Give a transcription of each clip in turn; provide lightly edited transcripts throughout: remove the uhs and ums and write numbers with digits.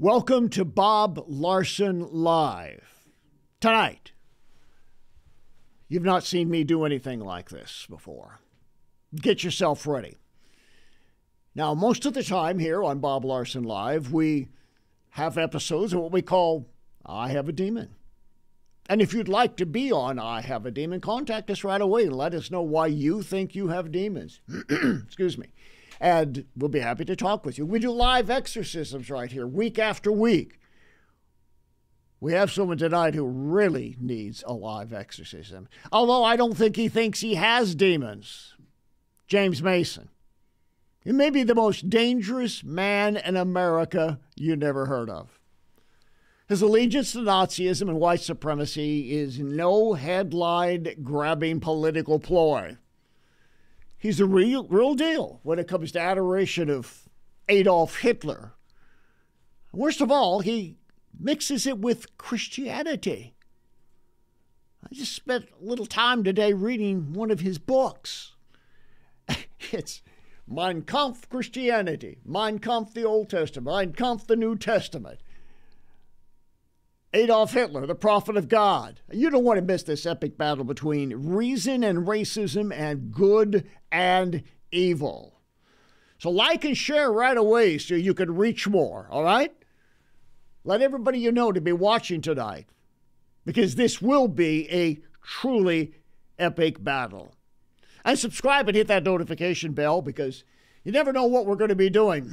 Welcome to Bob Larson Live. Tonight, you've not seen me do anything like this before. Get yourself ready. Now, most of the time here on Bob Larson Live, we have episodes of what we call I Have a Demon. And if you'd like to be on I Have a Demon, contact us right away and let us know why you think you have demons. Excuse me. And we'll be happy to talk with you. We do live exorcisms right here, week after week. We have someone tonight who really needs a live exorcism, although I don't think he thinks he has demons. James Mason. He may be the most dangerous man in America you never heard of. His allegiance to Nazism and white supremacy is no headline-grabbing political ploy. He's the real deal when it comes to adoration of Adolf Hitler. Worst of all, he mixes it with Christianity. I just spent a little time today reading one of his books. It's Mein Kampf Christianity, Mein Kampf the Old Testament, Mein Kampf the New Testament. Adolf Hitler, the prophet of God. You don't want to miss this epic battle between reason and racism and good and evil. So like and share right away so you can reach more, all right? Let everybody you know to be watching tonight, because this will be a truly epic battle. And subscribe and hit that notification bell, because you never know what we're going to be doing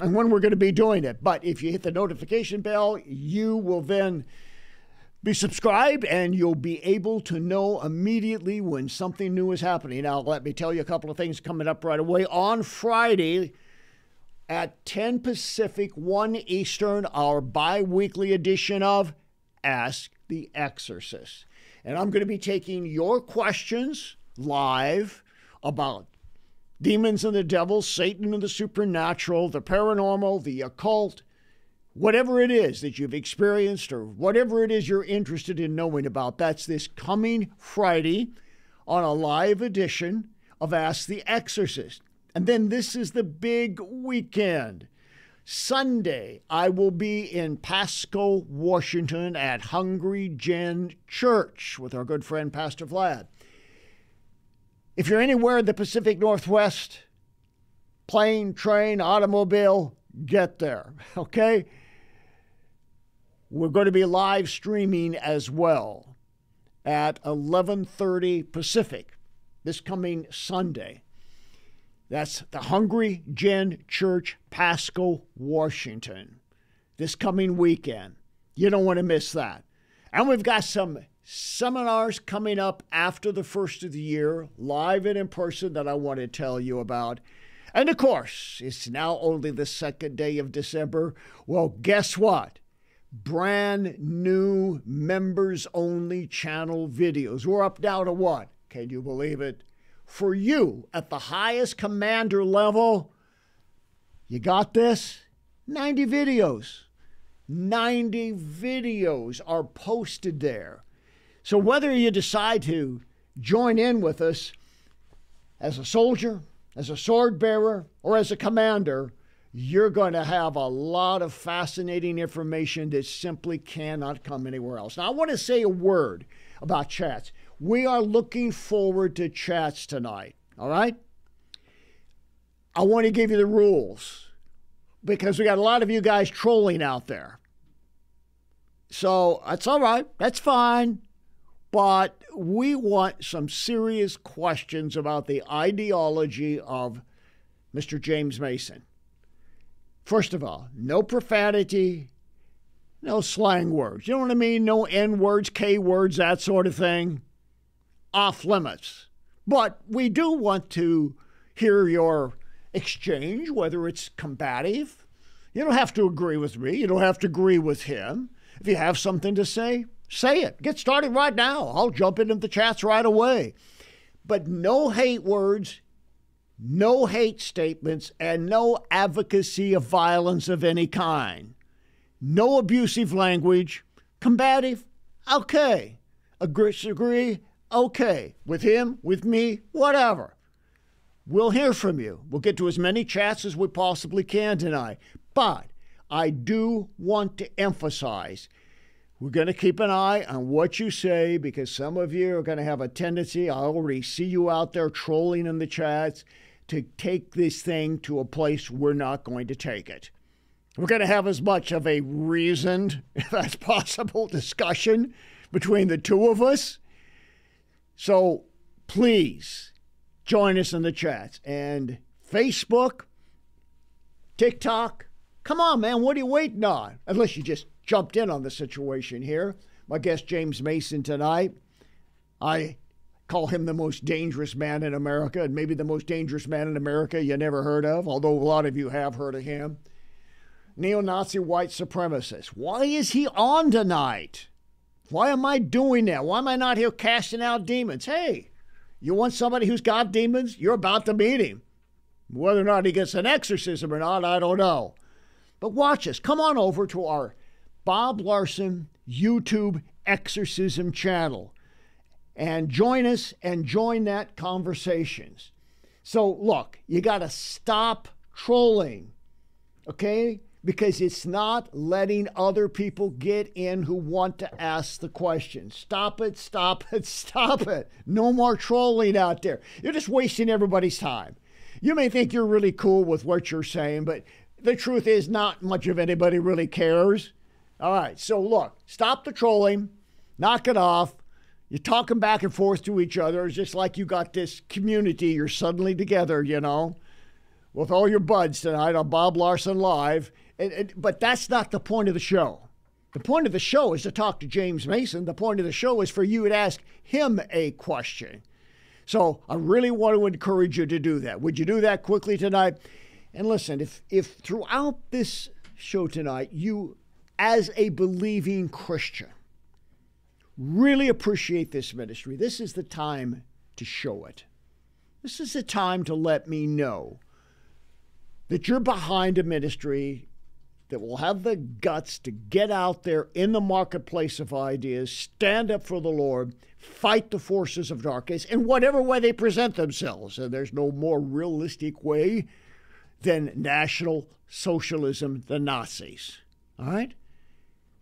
and when we're going to be doing it. But if you hit the notification bell, you will then be subscribed and you'll be able to know immediately when something new is happening. Now, let me tell you a couple of things coming up right away. On Friday at 10 Pacific, 1 Eastern, our bi-weekly edition of Ask the Exorcist. And I'm going to be taking your questions live about demons and the devil, Satan and the supernatural, the paranormal, the occult, whatever it is that you've experienced or whatever it is you're interested in knowing about. That's this coming Friday on a live edition of Ask the Exorcist. And then this is the big weekend. Sunday, I will be in Pasco, Washington at Hungry Gen Church with our good friend Pastor Vlad. If you're anywhere in the Pacific Northwest, plane, train, automobile, get there, okay? We're going to be live streaming as well at 11:30 Pacific this coming Sunday. That's the Hungry Gen Church, Pasco, Washington, this coming weekend. You don't want to miss that. And we've got some seminars coming up after the first of the year, live and in person, that I want to tell you about. And of course, it's now only the second day of December. Well, guess what? Brand new members-only channel videos. We're up now to what? Can you believe it? For you, at the highest commander level, you got this? 90 videos. 90 videos are posted there. So whether you decide to join in with us as a soldier, as a sword bearer, or as a commander, you're going to have a lot of fascinating information that simply cannot come anywhere else. Now, I want to say a word about chats. We are looking forward to chats tonight, all right? I want to give you the rules, because we got a lot of you guys trolling out there. So that's all right. That's fine. But we want some serious questions about the ideology of Mr. James Mason. First of all, no profanity, no slang words. You know what I mean? No N words, K words, that sort of thing. Off limits. But we do want to hear your exchange, whether it's combative. You don't have to agree with me. You don't have to agree with him. If you have something to say, say it. Get started right now. I'll jump into the chats right away. But no hate words, no hate statements, and no advocacy of violence of any kind. No abusive language. Combative? Okay. Agree? Okay. With him, with me, whatever. We'll hear from you. We'll get to as many chats as we possibly can tonight. But I do want to emphasize, we're going to keep an eye on what you say, because some of you are going to have a tendency, I already see you out there trolling in the chats, to take this thing to a place we're not going to take it. We're going to have as much of a reasoned, if that's possible, discussion between the two of us. So please join us in the chats. And Facebook, TikTok, come on, man, what are you waiting on? Unless you just jumped in on the situation here. My guest, James Mason, tonight. I call him the most dangerous man in America, and maybe the most dangerous man in America you never heard of, although a lot of you have heard of him. Neo-Nazi white supremacist. Why is he on tonight? Why am I doing that? Why am I not here casting out demons? Hey, you want somebody who's got demons? You're about to meet him. Whether or not he gets an exorcism or not, I don't know. But watch us. Come on over to our Bob Larson YouTube exorcism channel and join us and join that conversations. So look, you got to stop trolling, okay? Because it's not letting other people get in who want to ask the question. Stop it, stop it, stop it. No more trolling out there. You're just wasting everybody's time. You may think you're really cool with what you're saying, but the truth is not much of anybody really cares. All right, so look, stop the trolling, knock it off. You're talking back and forth to each other. It's just like you got this community. You're suddenly together, you know, with all your buds tonight on Bob Larson Live. But that's not the point of the show. The point of the show is to talk to James Mason. The point of the show is for you to ask him a question. So I really want to encourage you to do that. Would you do that quickly tonight? And listen, if throughout this show tonight, you, as a believing Christian, really appreciate this ministry, this is the time to show it. This is the time to let me know that you're behind a ministry that will have the guts to get out there in the marketplace of ideas, stand up for the Lord, fight the forces of darkness in whatever way they present themselves. And there's no more realistic way than National Socialism, the Nazis. All right?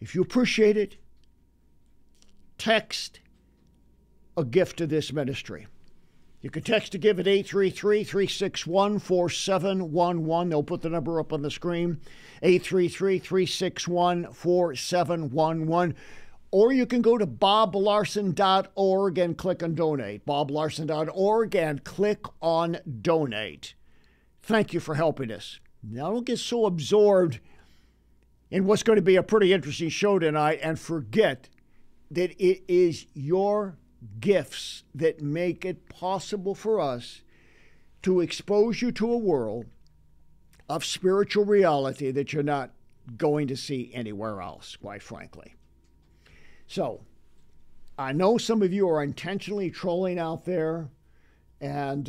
If you appreciate it, text a gift to this ministry. You can text to give at 833-361-4711. They'll put the number up on the screen, 833-361-4711. Or you can go to boblarson.org and click on Donate, boblarson.org and click on Donate. Thank you for helping us. Now, don't get so absorbed in what's going to be a pretty interesting show tonight and forget that it is your gifts that make it possible for us to expose you to a world of spiritual reality that you're not going to see anywhere else, quite frankly. So I know some of you are intentionally trolling out there, and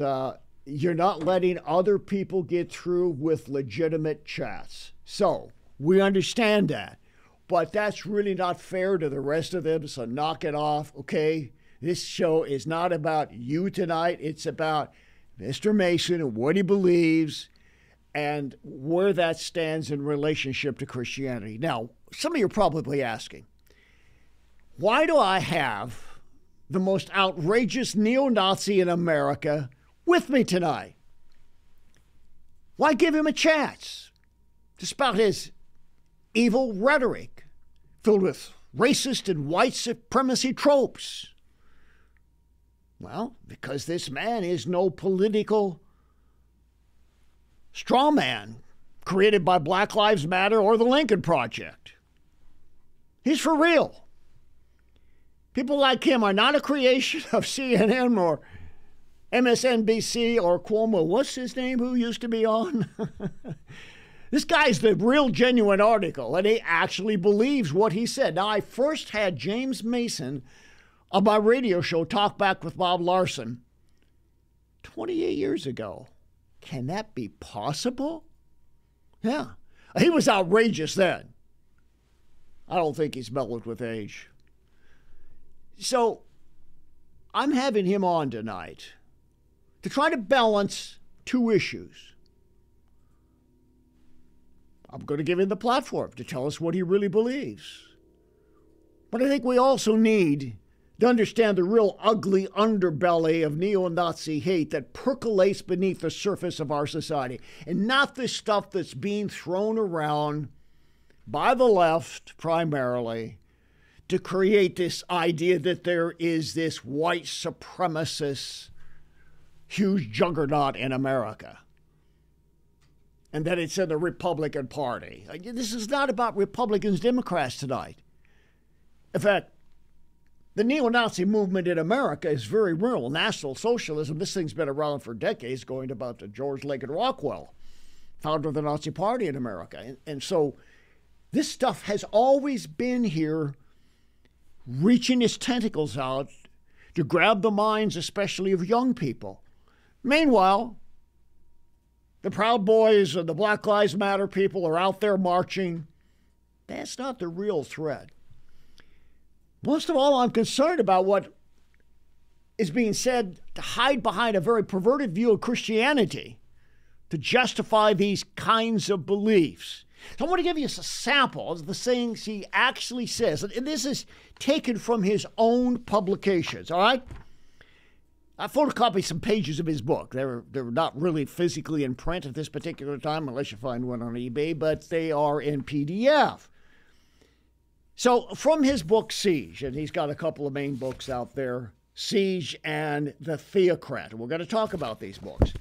you're not letting other people get through with legitimate chats. So we understand that, but that's really not fair to the rest of them, so knock it off, okay? This show is not about you tonight. It's about Mr. Mason and what he believes and where that stands in relationship to Christianity. Now, some of you are probably asking, why do I have the most outrageous neo-Nazi in America with me tonight? Why give him a chance to spout his evil rhetoric filled with racist and white supremacy tropes? Well, because this man is no political straw man created by Black Lives Matter or the Lincoln Project. He's for real. People like him are not a creation of CNN or MSNBC or Cuomo. What's his name? Who used to be on? This guy's the real genuine article, and he actually believes what he said. Now, I first had James Mason on my radio show, Talk Back with Bob Larson, 28 years ago. Can that be possible? Yeah. He was outrageous then. I don't think he's mellowed with age. So I'm having him on tonight to try to balance two issues. I'm going to give him the platform to tell us what he really believes. But I think we also need to understand the real ugly underbelly of neo-Nazi hate that percolates beneath the surface of our society, and not this stuff that's being thrown around by the left primarily to create this idea that there is this white supremacist huge juggernaut in America, and that it's in the Republican Party. This is not about Republicans, Democrats tonight. In fact, the neo-Nazi movement in America is very real. National Socialism, this thing's been around for decades, going about to George Lincoln Rockwell, founder of the Nazi Party in America. And so this stuff has always been here, reaching its tentacles out to grab the minds, especially of young people. Meanwhile, the Proud Boys and the Black Lives Matter people are out there marching. That's not the real threat. Most of all, I'm concerned about what is being said to hide behind a very perverted view of Christianity to justify these kinds of beliefs. So I want to give you a sample of the things he actually says. And this is taken from his own publications, all right? I photocopied some pages of his book. They're not really physically in print at this particular time, unless you find one on eBay, but they are in PDF. So from his book, Siege, and he's got a couple of main books out there, Siege and the Theocrat. We're going to talk about these books.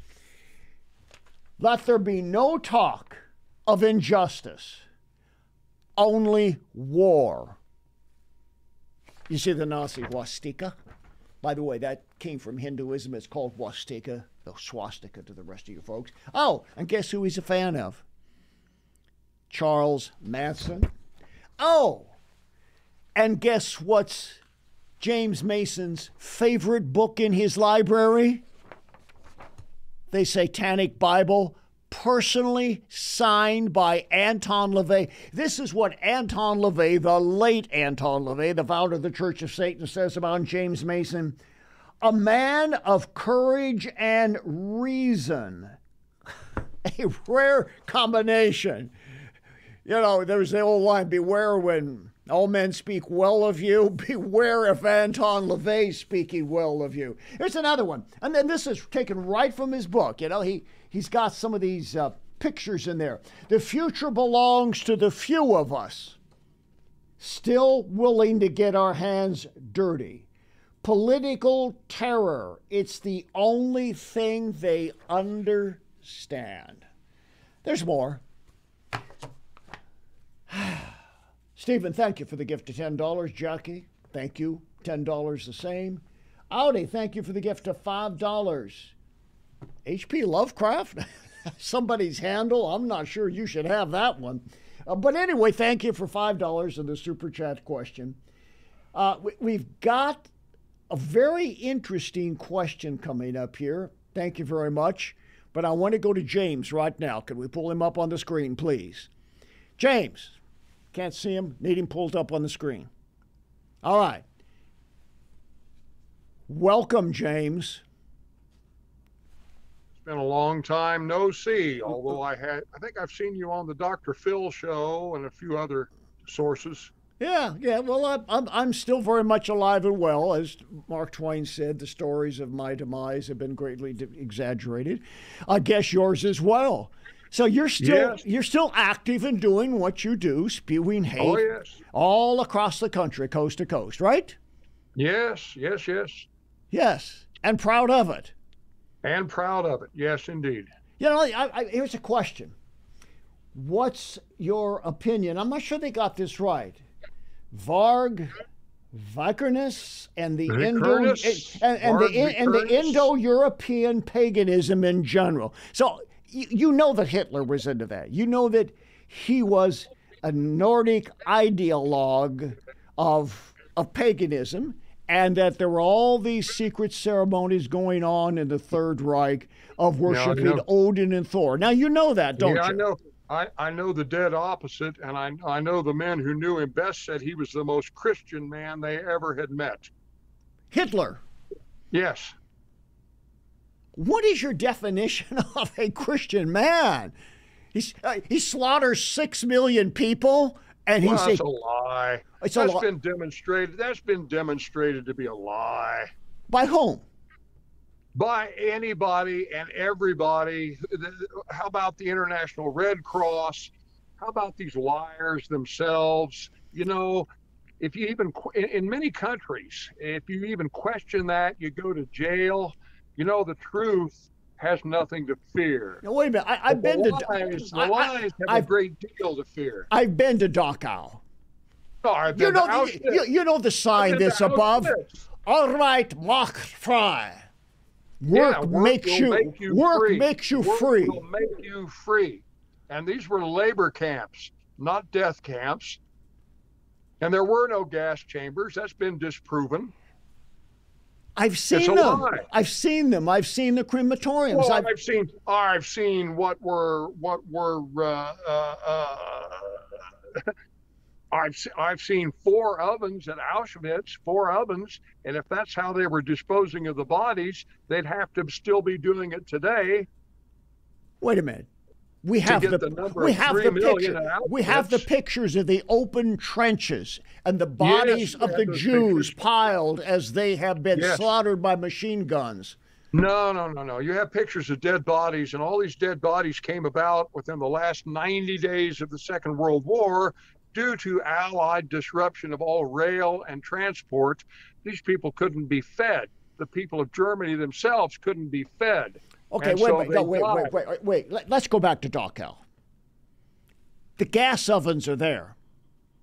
Let there be no talk of injustice, only war. You see the Nazi swastika? By the way, that came from Hinduism. It's called swastika, the swastika to the rest of you folks. Oh, and guess who he's a fan of? Charles Manson. Oh, and guess what's James Mason's favorite book in his library? The Satanic Bible, personally signed by Anton LaVey. This is what Anton LaVey, the late Anton LaVey, the founder of the Church of Satan, says about James Mason. A man of courage and reason. A rare combination. You know, there's the old line, beware when all men speak well of you. Beware if Anton LaVey's speaking well of you. Here's another one. And then this is taken right from his book. You know, he's got some of these pictures in there. The future belongs to the few of us still willing to get our hands dirty. Political terror. It's the only thing they understand. There's more. Stephen, thank you for the gift of $10. Jackie, thank you. $10 the same. Audi, thank you for the gift of $5. H.P. Lovecraft, somebody's handle. I'm not sure you should have that one. But anyway, thank you for $5 in the Super Chat question. We've got a very interesting question coming up here. Thank you very much. But I want to go to James right now. Can we pull him up on the screen, please? James, can't see him, need him pulled up on the screen. All right. Welcome, James. It's been a long time no see, although I think I've seen you on the Dr. Phil show and a few other sources. Yeah, well, I'm still very much alive and well. As Mark Twain said, the stories of my demise have been greatly exaggerated. I guess yours as well. So you're still, yes, you're still active in doing what you do, spewing hate, oh, yes, all across the country, coast to coast, right? Yes. Yes, and proud of it. And proud of it, yes, indeed. You know, here's a question. What's your opinion? I'm not sure they got this right. Varg Vikernes and the Indo-European paganism in general. So you know that Hitler was into that. You know that he was a Nordic ideologue of paganism, and that there were all these secret ceremonies going on in the Third Reich of worshiping Odin and Thor. Now, you know that, don't you? Yeah, I know. I know the dead opposite, and I know the men who knew him best said he was the most Christian man they ever had met. Hitler. Yes. What is your definition of a Christian man? He slaughters 6 million people, and he's well, that's a lie. That's been demonstrated to be a lie. By whom? By anybody and everybody. How about the International Red Cross? How about these liars themselves? You know, if you even, in many countries, if you even question that, you go to jail. You know, the truth has nothing to fear. Now, wait a minute. The lies have a great deal to fear. I've been to Dachau. No, you know, you know the sign that's above? All right, mach frei. Work makes you free. Work will make you free. And these were labor camps, not death camps. And there were no gas chambers. That's been disproven. I've seen them. I've seen them. I've seen the crematoriums. Well, I've seen I've seen four ovens at Auschwitz, and if that's how they were disposing of the bodies, they'd have to still be doing it today. Wait a minute. We have the pictures of the open trenches and the bodies of the Jews piled as they have been slaughtered by machine guns. No, no, no, no. You have pictures of dead bodies, and all these dead bodies came about within the last 90 days of the Second World War due to Allied disruption of all rail and transport. These people couldn't be fed. The people of Germany themselves couldn't be fed. Okay, wait. Let's go back to Dachau. The gas ovens are there.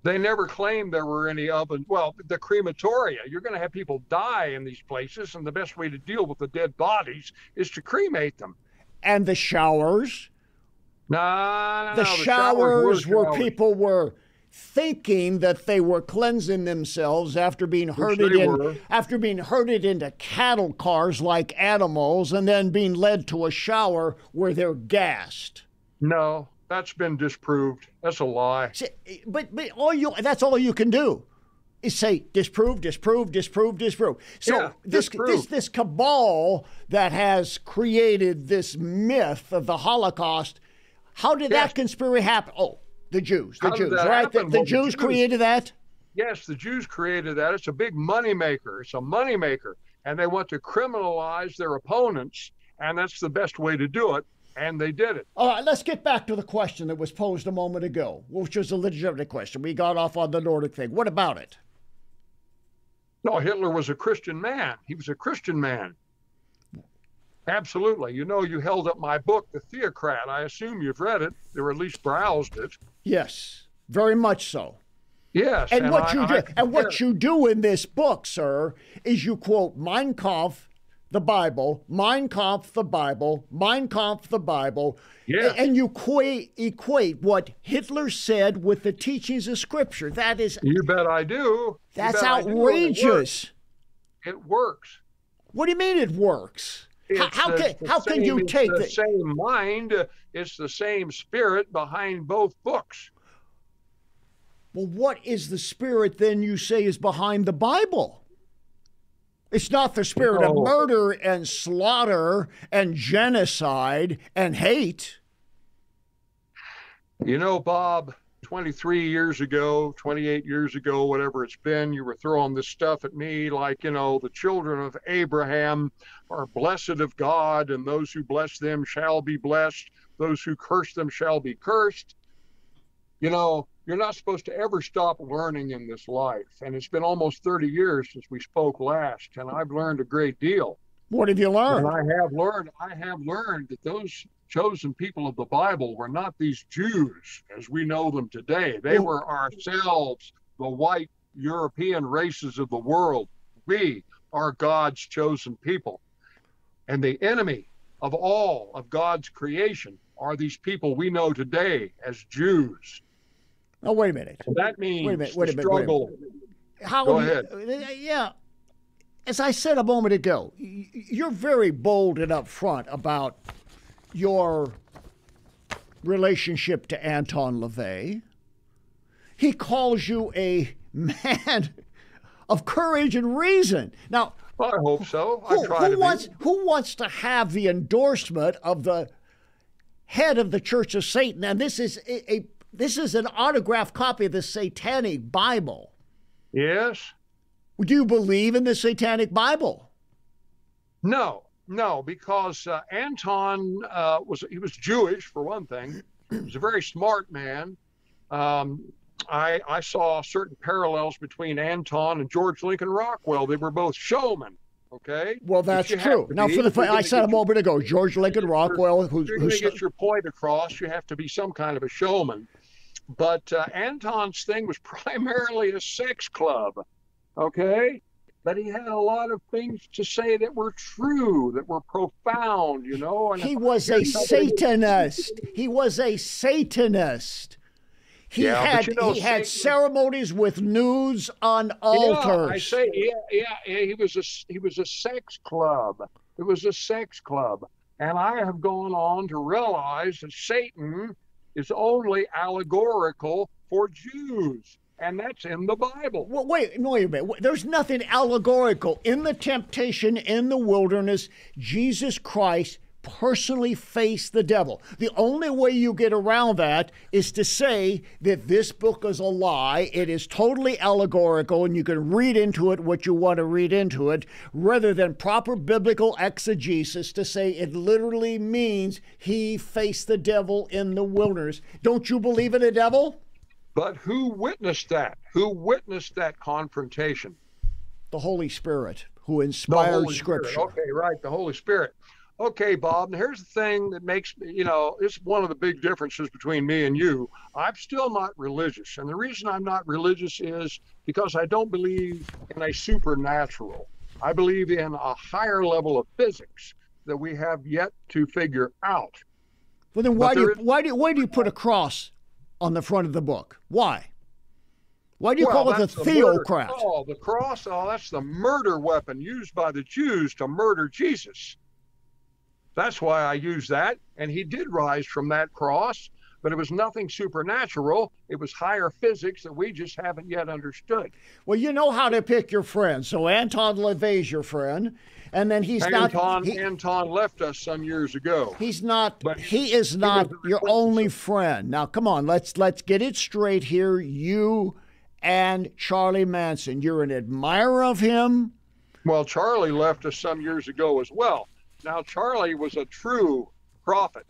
They never claimed there were any ovens. Well, the crematoria, you're going to have people die in these places, and the best way to deal with the dead bodies is to cremate them. And the showers? No, the showers were where people were thinking that they were cleansing themselves after being herded into cattle cars like animals and then being led to a shower where they're gassed. No, that's been disproved. That's a lie. See, but that's all you can do is say disprove, disprove, disprove, disprove. So yeah, this cabal that has created this myth of the Holocaust, how did that conspiracy happen? Oh, The Jews created that? Yes, the Jews created that. It's a big moneymaker. It's a moneymaker. And they want to criminalize their opponents, and that's the best way to do it, and they did it. All right, let's get back to the question that was posed a moment ago, which was a legitimate question. We got off on the Nordic thing. What about it? No, Hitler was a Christian man. He was a Christian man. Absolutely. You know, you held up my book, The Theocrat. I assume you've read it, or at least browsed it. Yes, very much so. Yes. And what you do in this book, sir, is you quote Mein Kampf, the Bible, Mein Kampf, the Bible, Mein Kampf, the Bible. Yeah. And you equate what Hitler said with the teachings of Scripture. That is. You bet I do. That's outrageous. It works. What do you mean it works? How can you take the same mind? It's the same spirit behind both books. Well, what is the spirit then you say is behind the Bible? It's not the spirit of murder and slaughter and genocide and hate. You know, Bob, 23 years ago, 28 years ago, whatever it's been, you were throwing this stuff at me like, you know, the children of Abraham are blessed of God, and those who bless them shall be blessed. Those who curse them shall be cursed. You know, you're not supposed to ever stop learning in this life. And it's been almost 30 years since we spoke last, and I've learned a great deal. What have you learned? And I have learned that those chosen people of the Bible were not these Jews as we know them today. They were ourselves, the white European races of the world. We are God's chosen people. And the enemy of all of God's creation are these people we know today as Jews. Oh, wait a minute. And that means struggle. Go ahead. Yeah. As I said a moment ago, you're very bold and upfront about your relationship to Anton LaVey. He calls you a man of courage and reason. Now, well, I hope so. I try to be. Who wants to have the endorsement of the head of the Church of Satan, and this is an autographed copy of the Satanic Bible. Yes. Do you believe in the Satanic Bible? No, no, because Anton was Jewish for one thing. He was a very smart man. I saw certain parallels between Anton and George Lincoln Rockwell. They were both showmen. Okay. Well, that's true. Now, I said a moment ago, George Lincoln Rockwell, who's to get your point across, you have to be some kind of a showman. But Anton's thing was primarily a sex club. Okay. But he had a lot of things to say that were true, that were profound, you know. And he was a Satanist. He was a Satanist. He had ceremonies with nudes on altars. I say, he was a sex club. It was a sex club. And I have gone on to realize that Satan is only allegorical for Jews. And that's in the Bible. Well, wait a minute. There's nothing allegorical. In the temptation in the wilderness, Jesus Christ personally face the devil. The only way you get around that is to say that this book is a lie, it is totally allegorical, and you can read into it what you want to read into it, rather than proper biblical exegesis to say it literally means he faced the devil in the wilderness. Don't you believe in the devil? But who witnessed that? Who witnessed that confrontation? The Holy Spirit, who inspired Scripture. Okay, right, the Holy Spirit. Okay, Bob, and here's the thing that makes me, you know, it's one of the big differences between me and you. I'm still not religious. And the reason I'm not religious is because I don't believe in a supernatural. I believe in a higher level of physics that we have yet to figure out. Well, then why do you put a cross on the front of the book? Why? Why do you call it the Theocrat? Oh, the cross, oh, that's the murder weapon used by the Jews to murder Jesus. That's why I use that, and he did rise from that cross, but it was nothing supernatural. It was higher physics that we just haven't yet understood. Well, you know how to pick your friends. So Anton LaVey's your friend, and then he's Anton left us some years ago. He's not. But he is not your only friend. Now, come on, let's get it straight here. You and Charlie Manson. You're an admirer of him. Well, Charlie left us some years ago as well. Now, Charlie was a true prophet,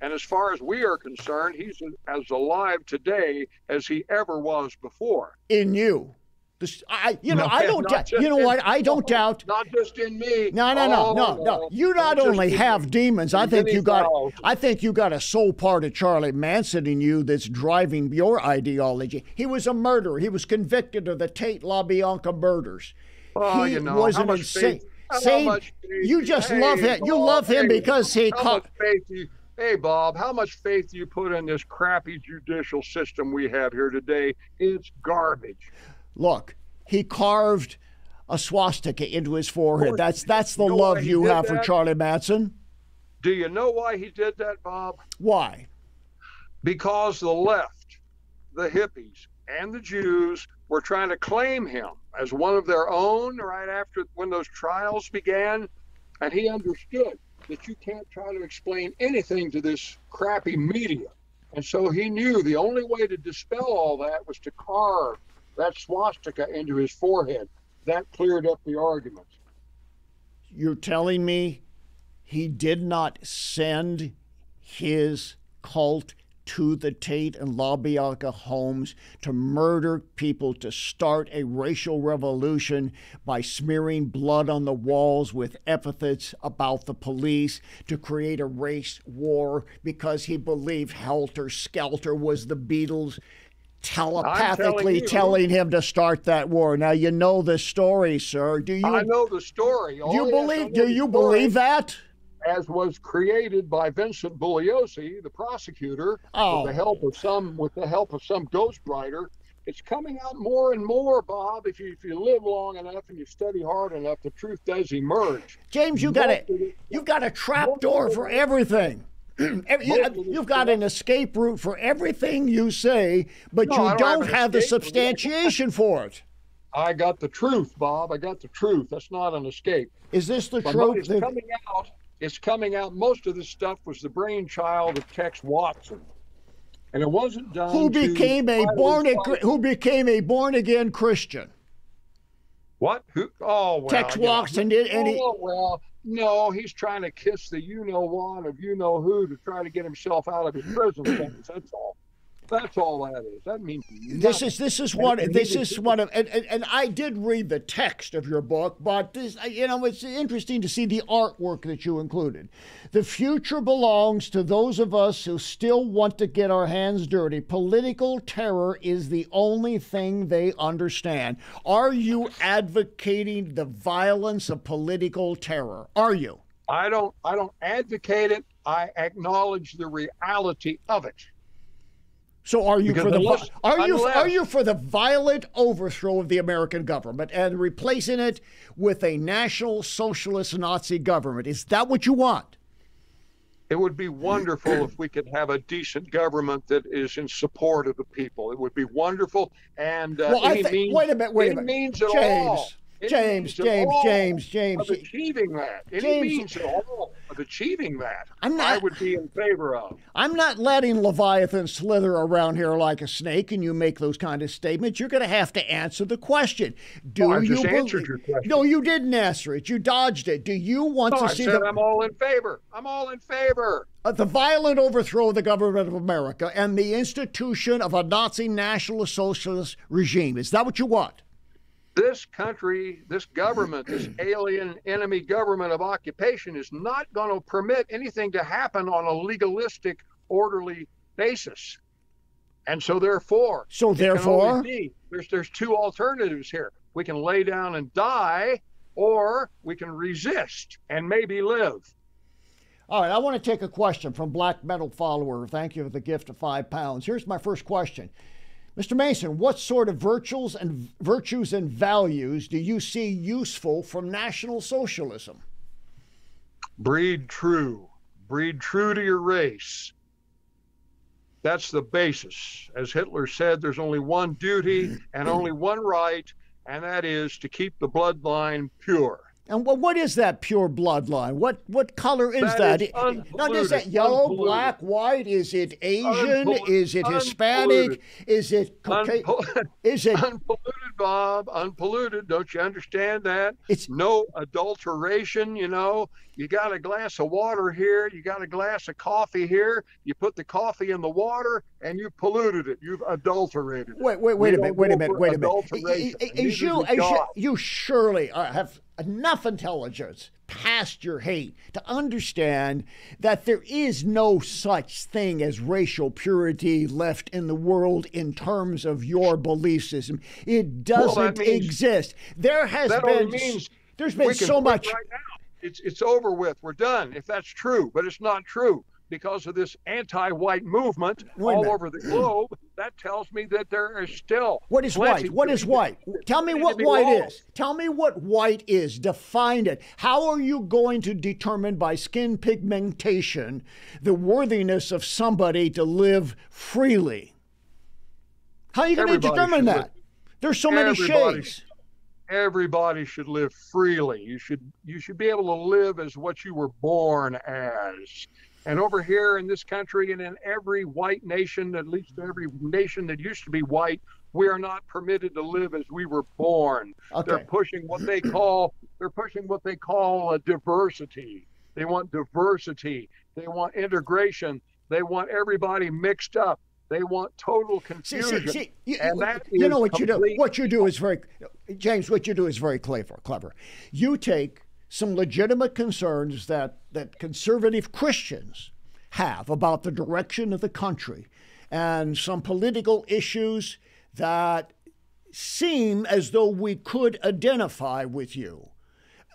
and as far as we are concerned, he's as alive today as he ever was before. In you. I don't doubt. Not just in me. No. You not only have demons. I think you got a soul part of Charlie Manson in you that's driving your ideology. He was a murderer. He was convicted of the Tate LaBianca murders. Oh, he was an insane. Hey, Bob, how much faith do you put in this crappy judicial system we have here today? It's garbage. Look, he carved a swastika into his forehead. That's the love you have for Charlie Manson. Do you know why he did that, Bob? Why? Because the left, the hippies, and the Jews were trying to claim him as one of their own right after when those trials began. And he understood that you can't try to explain anything to this crappy media. And so he knew the only way to dispel all that was to carve that swastika into his forehead. That cleared up the argument. You're telling me he did not send his cult to the Tate and LaBianca homes to murder people, to start a racial revolution by smearing blood on the walls with epithets about the police, to create a race war because he believed Helter Skelter was the Beatles telepathically telling him to start that war? Now, you know the story, sir. Do you? I know the story. Do you believe that? As was created by Vincent Bugliosi, the prosecutor, with the help of some ghostwriter. It's coming out more and more, Bob. If you live long enough and you study hard enough, the truth does emerge. James, you've got a trap door for everything. You've got an escape route for everything you say, but you don't have the substantiation for it. I got the truth, Bob. I got the truth. That's not an escape. Is this the truth? It's coming out. it's coming out. Most of this stuff was the brainchild of Tex Watson, and it wasn't done. Who became a born again Christian? What? Who? Oh, well, Tex Watson did. Oh, well, no, he's trying to kiss the you know what of you know who to try to get himself out of his prison sentence. That's all. That's all that is. That means nothing. And I did read the text of your book, but this, you know, it's interesting to see the artwork that you included. The future belongs to those of us who still want to get our hands dirty. Political terror is the only thing they understand. Are you advocating the violence of political terror? Are you? I don't advocate it. I acknowledge the reality of it. So are you for the violent overthrow of the American government and replacing it with a national socialist Nazi government? Is that what you want? It would be wonderful if we could have a decent government that is in support of the people. It would be wonderful. And James, I would be in favor of. I'm not letting Leviathan slither around here like a snake and you make those kind of statements. You're going to have to answer the question. No, you didn't answer it. You dodged it. Do you want to see that? I'm all in favor. I'm all in favor. The violent overthrow of the government of America and the institution of a Nazi nationalist socialist regime. Is that what you want? This country, this government, this alien enemy government of occupation is not going to permit anything to happen on a legalistic, orderly basis. And so therefore, there's two alternatives here. We can lay down and die, or we can resist and maybe live. All right, I want to take a question from Black Metal Follower. Thank you for the gift of £5. Here's my first question. Mr. Mason, what sort of virtues and values do you see useful from National Socialism? Breed true. Breed true to your race. That's the basis. As Hitler said, there's only one duty and only one right, and that is to keep the bloodline pure. And what is that pure bloodline? What color is that? Not just that yellow, unpolluted. Black, white. Is it Asian? Is it Hispanic? Is it Caucasian? Unpolluted, Bob. Unpolluted. Don't you understand that? It's no adulteration. You know, you got a glass of water here. You got a glass of coffee here. You put the coffee in the water, and you polluted it. You've adulterated it. Wait a minute. You surely have enough intelligence past your hate to understand that there is no such thing as racial purity left in the world in terms of your belief system. It doesn't exist. There's been so much. Right now. It's over with. We're done. If that's true, but it's not true because of this anti-white movement all over the globe. That tells me that there is still. What is white? What is white? Tell me what white is. Tell me what white is. Define it. How are you going to determine by skin pigmentation the worthiness of somebody to live freely? How are you going to determine that? There's so many shades. Everybody should live freely. You should be able to live as what you were born as. And over here in this country and in every white nation, at least every nation that used to be white, we are not permitted to live as we were born. Okay. They're pushing what they call a diversity. They want diversity. They want integration. They want everybody mixed up. They want total confusion. James, what you do is very clever. You take some legitimate concerns that conservative Christians have about the direction of the country and some political issues that seem as though we could identify with you.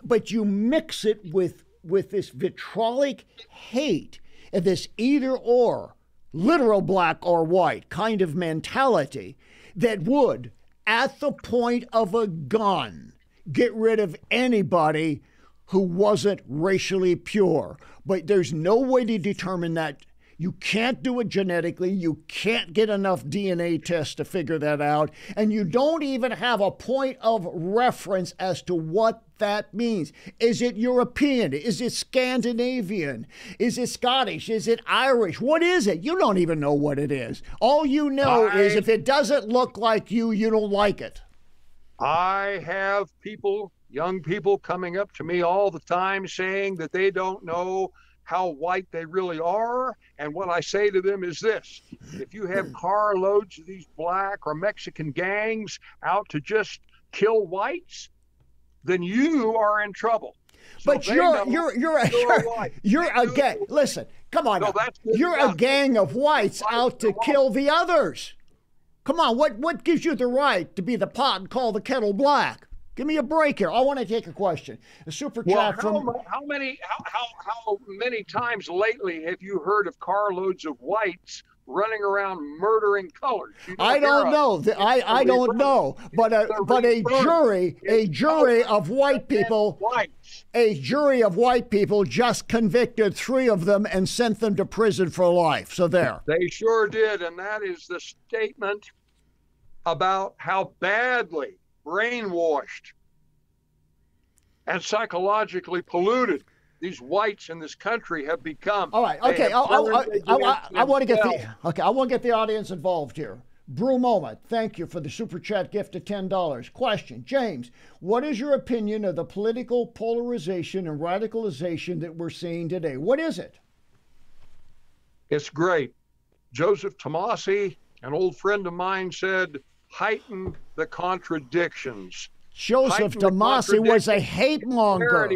But you mix it with this vitriolic hate and this either or, literal black or white kind of mentality that would, at the point of a gun, get rid of anybody who wasn't racially pure. But there's no way to determine that. You can't do it genetically. You can't get enough DNA tests to figure that out. And you don't even have a point of reference as to what that means. Is it European? Is it Scandinavian? Is it Scottish? Is it Irish? What is it? You don't even know what it is. All you know is if it doesn't look like you, you don't like it. I have people, young people coming up to me all the time saying that they don't know how white they really are. And what I say to them is this: if you have carloads of these black or Mexican gangs out to just kill whites, then you are in trouble. So but you're a gang. Listen, come on. No, you're a gang of whites out to kill the others. Come on, what gives you the right to be the pot and call the kettle black? Give me a break here. I want to take a question. A super chat from how many times lately have you heard of carloads of whites running around murdering colors? I don't know. I don't know. But a jury of white people, just convicted 3 of them and sent them to prison for life. So there. They sure did, and that is the statement about how badly brainwashed and psychologically polluted these whites in this country have become. All right, okay, I want to get the audience involved here. Brew Moment, thank you for the super chat gift of $10. Question, James, what is your opinion of the political polarization and radicalization that we're seeing today? What is it? It's great. Joseph Tommasi, an old friend of mine, said, heighten the contradictions. Joseph Tommasi was a hate monger.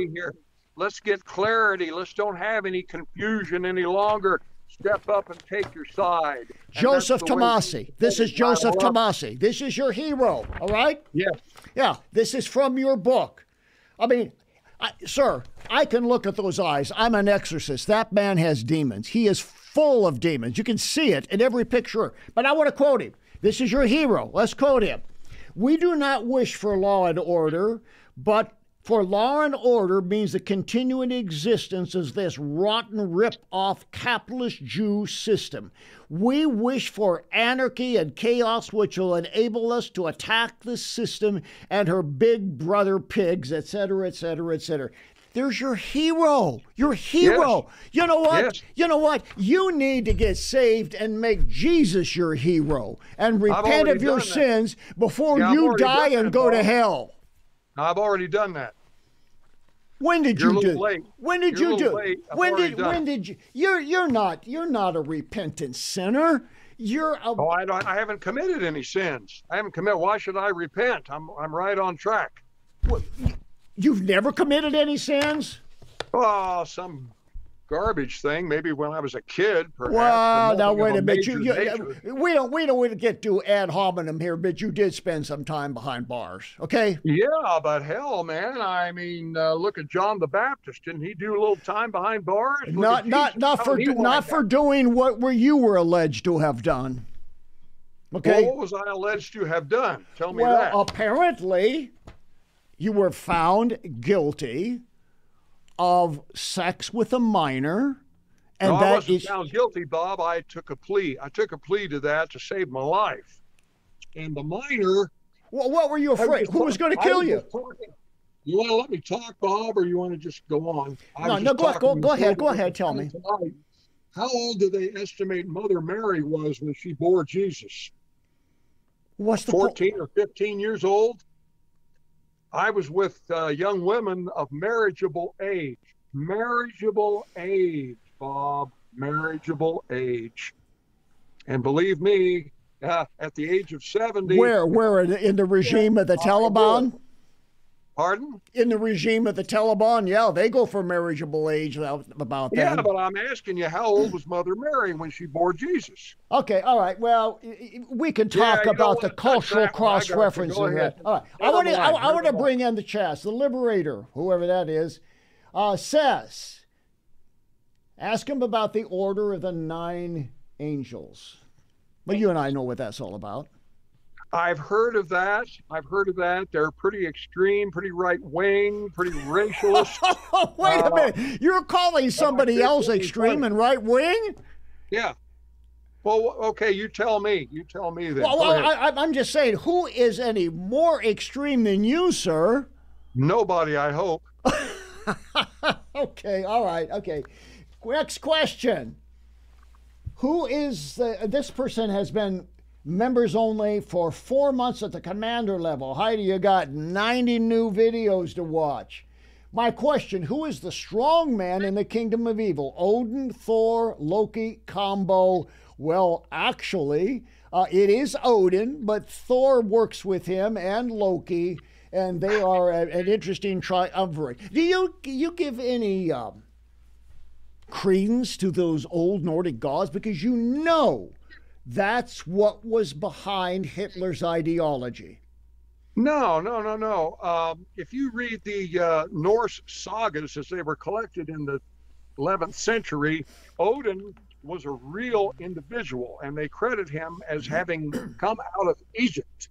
Let's get clarity. Let's don't have any confusion any longer. Step up and take your side. Joseph Tommasi. This is Joseph Tommasi. This is your hero, all right? Yes. Yeah, this is from your book. I mean, sir, I can look at those eyes. I'm an exorcist. That man has demons. He is full of demons. You can see it in every picture. But I want to quote him. This is your hero. Let's quote him. "We do not wish for law and order, but for law and order means the continuing existence of this rotten rip-off capitalist Jew system. We wish for anarchy and chaos, which will enable us to attack the system and her big brother pigs, etc., etc., etc." There's your hero, Yes. You know what? Yes. You know what? You need to get saved and make Jesus your hero and repent of your sins before you die and go to hell. I've already done that. When did you do it? When did you do it? When did you? You're not a repentant sinner. You're a. Oh, I haven't committed any sins. I haven't committed. Why should I repent? I'm right on track. What? You've never committed any sins? Oh, some garbage thing. Maybe when I was a kid, perhaps. Well, now wait a minute. We don't get to ad hominem here, but you did spend some time behind bars, okay? Yeah, but hell, man. I mean, look at John the Baptist. Didn't he do a little time behind bars? Not for doing what you were alleged to have done. Okay. Well, what was I alleged to have done? Tell me that. Well, apparently you were found guilty of sex with a minor, and that I wasn't found guilty, Bob. I took a plea. I took a plea to that to save my life. And the minor. Well, what were you afraid? Who was going to kill you? You want to let me talk, Bob, or you want to just go on? No, go ahead. Go ahead. Tell me. How old do they estimate Mother Mary was when she bore Jesus? What's the 14 or 15 years old? I was with young women of marriageable age, Bob, marriageable age. And believe me, at the age of 70. Where in the regime of the Taliban? Pardon? In the regime of the Taliban, yeah, they go for marriageable age about that. Yeah, but I'm asking you, how old was Mother Mary when she bore Jesus? Okay, all right. Well, we can talk about the cultural cross-referencing. All right. I want to bring in the chat. The Liberator, whoever that is, says, ask him about the order of the 9 angels. Well, you and I know what that's all about. I've heard of that. They're pretty extreme, pretty right-wing, pretty racialist. Wait a minute. You're calling somebody else extreme and right-wing? Yeah. Well, okay, you tell me. You tell me then. Well, I'm just saying, who is any more extreme than you, sir? Nobody, I hope. Okay, all right, okay. Next question. Who is this person has been members only for 4 months at the commander level. Heidi, you got 90 new videos to watch. My question, who is the strong man in the kingdom of evil? Odin, Thor, Loki combo. Well, actually, it is Odin, but Thor works with him and Loki, and they are an interesting triumvirate. Do you give any credence to those old Nordic gods? Because you know that's what was behind Hitler's ideology. No, no, no, no. If you read the Norse sagas as they were collected in the 11th century, Odin was a real individual, and they credit him as having come out of Egypt,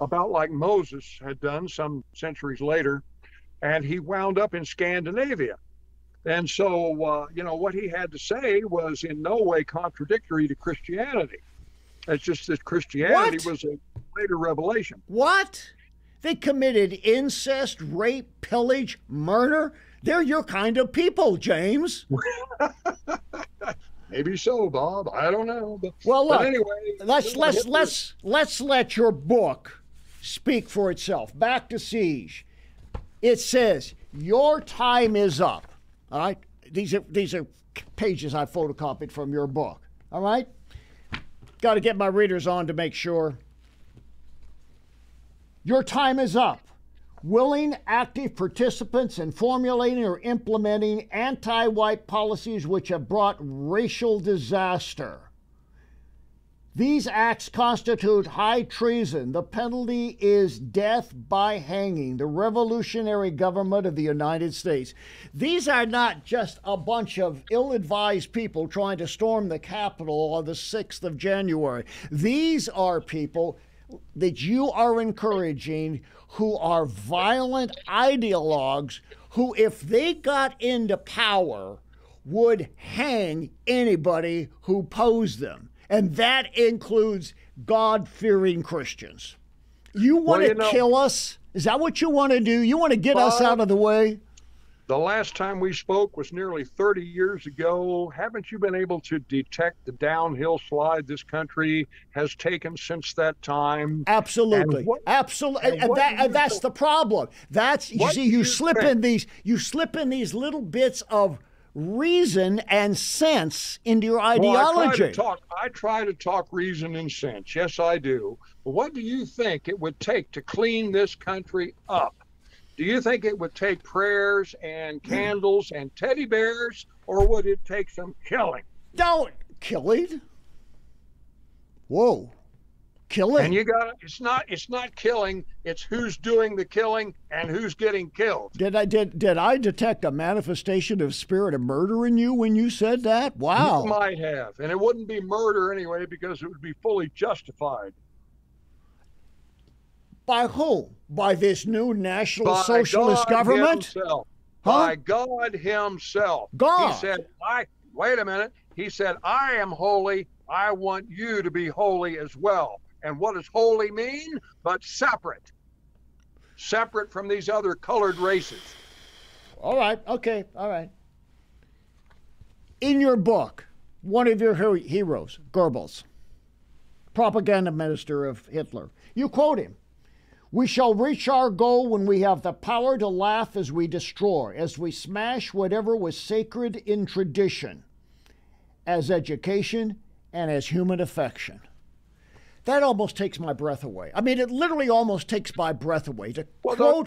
about like Moses had done some centuries later, and he wound up in Scandinavia. And so, you know, what he had to say was in no way contradictory to Christianity. It's just that Christianity was a later revelation. What? They committed incest, rape, pillage, murder? They're your kind of people, James. Maybe so, Bob. I don't know. But, well, look, but anyway, let's let your book speak for itself. Back to Siege. It says your time is up. All right. These are pages I photocopied from your book. All right. Got to get my readers on to make sure. Your time is up. Willing, active participants in formulating or implementing anti-white policies which have brought racial disaster. These acts constitute high treason. The penalty is death by hanging. The revolutionary government of the United States. These are not just a bunch of ill-advised people trying to storm the Capitol on the 6th of January. These are people that you are encouraging who are violent ideologues who, if they got into power, would hang anybody who opposed them. And that includes God-fearing Christians. You want to kill us? Is that what you want to do? You want to get us out of the way? The last time we spoke was nearly 30 years ago. Haven't you been able to detect the downhill slide this country has taken since that time? Absolutely. Absolutely. And that's the problem. That's, you see, you slip in these little bits of reason and sense into your ideology. Well, I try to talk reason and sense. Yes, I do. But what do you think it would take to clean this country up? Do you think it would take prayers and candles and teddy bears, or would it take some killing? Don't killing. Whoa, killing. And you got it's not killing. It's who's doing the killing and who's getting killed. Did I detect a manifestation of spirit of murder in you when you said that? Wow. You might have, and it wouldn't be murder anyway because it would be fully justified. By who? By this new national socialist government? By God himself. God. He said, wait a minute. He said, I am holy. I want you to be holy as well. And what does holy mean? But separate. Separate from these other colored races. All right. Okay. All right. In your book, one of your heroes, Goebbels, propaganda minister of Hitler, you quote him. We shall reach our goal when we have the power to laugh as we destroy, as we smash whatever was sacred in tradition, as education and as human affection. That almost takes my breath away. I mean, it literally almost takes my breath away to quote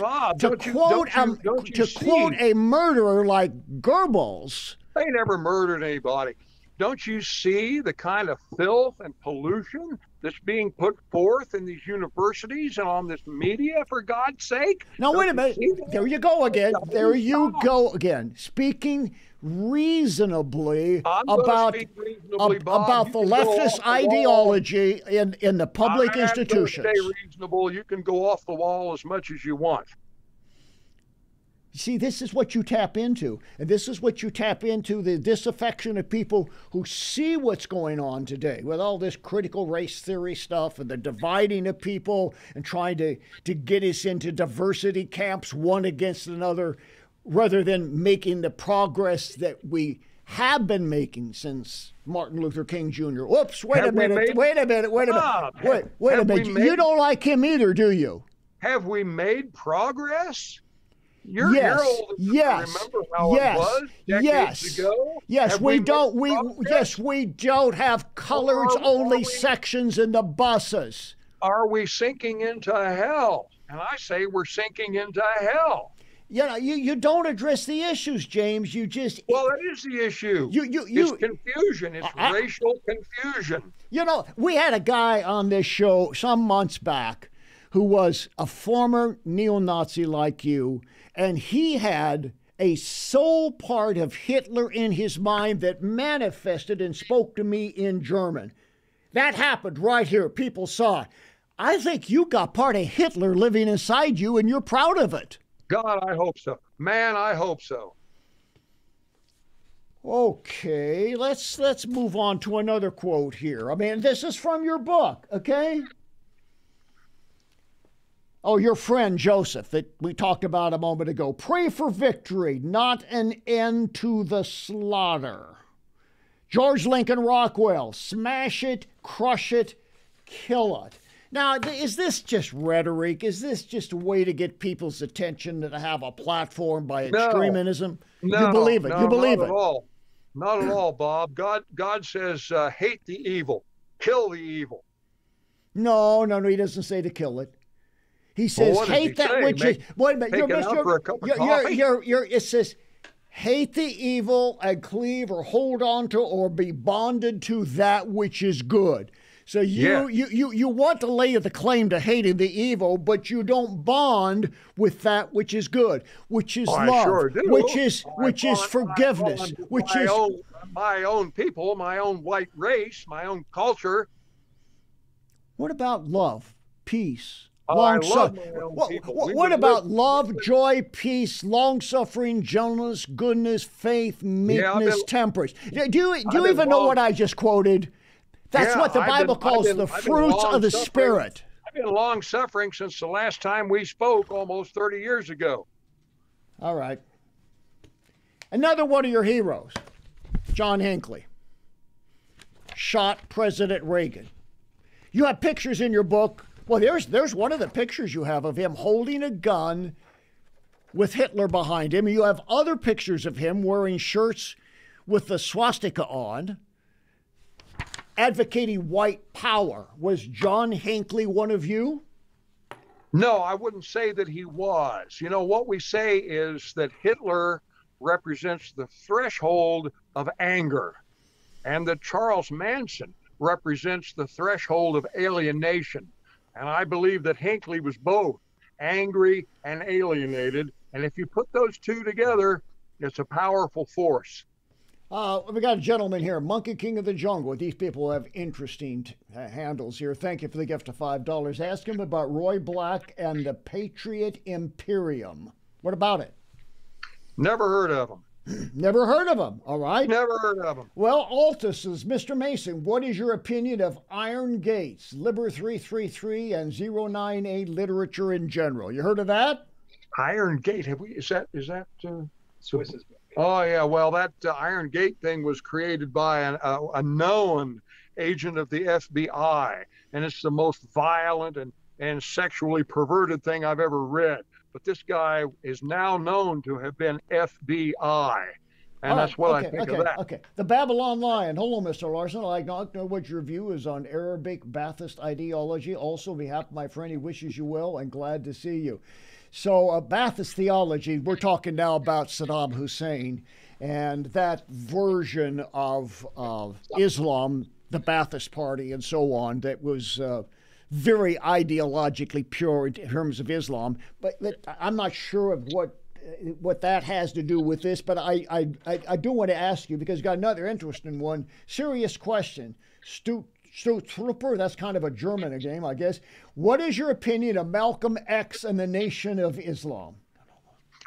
a murderer like Goebbels. They never murdered anybody. Don't you see the kind of filth and pollution that's being put forth in these universities and on this media, for God's sake? Now, wait a minute. There you go again. There you go again. Speaking reasonably about the leftist ideology in the public institutions. Stay reasonable. You can go off the wall as much as you want. See, this is what you tap into. And this is what you tap into, the disaffection of people who see what's going on today with all this critical race theory stuff and the dividing of people and trying to get us into diversity camps, one against another, rather than making the progress that we have been making since Martin Luther King Jr. Whoops, wait a minute. You don't like him either, do you? Have we made progress? Yes, we don't have colors only sections in the buses. Are we sinking into hell? And I say we're sinking into hell. You know, you don't address the issues, James. You just that is the issue. It's confusion. It's racial confusion. You know, we had a guy on this show some months back who was a former neo-Nazi like you, and he had a soul part of Hitler in his mind that manifested and spoke to me in German. That happened right here. People saw it. I think you got part of Hitler living inside you, and you're proud of it. God, I hope so. Man, I hope so. Okay, let's move on to another quote here. I mean, this is from your book, okay? Oh, your friend Joseph that we talked about a moment ago. Pray for victory, not an end to the slaughter. George Lincoln Rockwell, smash it, crush it, kill it. Now, is this just rhetoric? Is this just a way to get people's attention to have a platform by extremism? No, you believe it. No, you believe it. Not at all. Not at all, Bob. God says, hate the evil, kill the evil. No. He doesn't say to kill it. He says, hate that which is. Wait a minute. It says, hate the evil and cleave or hold on to or be bonded to that which is good. So you want to lay the claim to hating the evil, but you don't bond with that which is good, which is love, which is forgiveness, which is my own people, my own white race, my own culture. What about love, peace, long suffering, gentleness, goodness, faith, meekness, temperance? Do you even know what I just quoted? That's what the Bible calls the fruits of the Spirit. I've been long-suffering since the last time we spoke almost 30 years ago. All right. Another one of your heroes, John Hinckley, shot President Reagan. You have pictures in your book. Well, there's one of the pictures you have of him holding a gun with Hitler behind him. You have other pictures of him wearing shirts with the swastika on, advocating white power. Was John Hinckley one of you? No, I wouldn't say that he was. You know, what we say is that Hitler represents the threshold of anger, and that Charles Manson represents the threshold of alienation. And I believe that Hinckley was both angry and alienated. And if you put those two together, it's a powerful force. We got a gentleman here, Monkey King of the Jungle. These people have interesting handles here. Thank you for the gift of $5. Ask him about Roy Black and the Patriot Imperium. What about it? Never heard of him. Never heard of him. All right. Never heard of him. Well, Altus is Mr. Mason. What is your opinion of Iron Gates, Liber 333, and 098 literature in general? You heard of that? Iron Gate. Have we? Is that? Swiss's book. Oh, yeah. Well, that Iron Gate thing was created by a known agent of the FBI, and it's the most violent and sexually perverted thing I've ever read. But this guy is now known to have been FBI, and that's what I think of that. Okay. The Babylon Lion. Hello, Mr. Larson. I don't know what your view is on Arabic Ba'athist ideology. Also, on behalf of my friend, he wishes you well and glad to see you. So Ba'athist theology, we're talking now about Saddam Hussein and that version of Islam, the Ba'athist party and so on, that was very ideologically pure in terms of Islam. But I'm not sure of what that has to do with this, but I do want to ask you, because you got another interesting one, serious question. Trooper, that's kind of a German game, I guess. What is your opinion of Malcolm X and the Nation of Islam?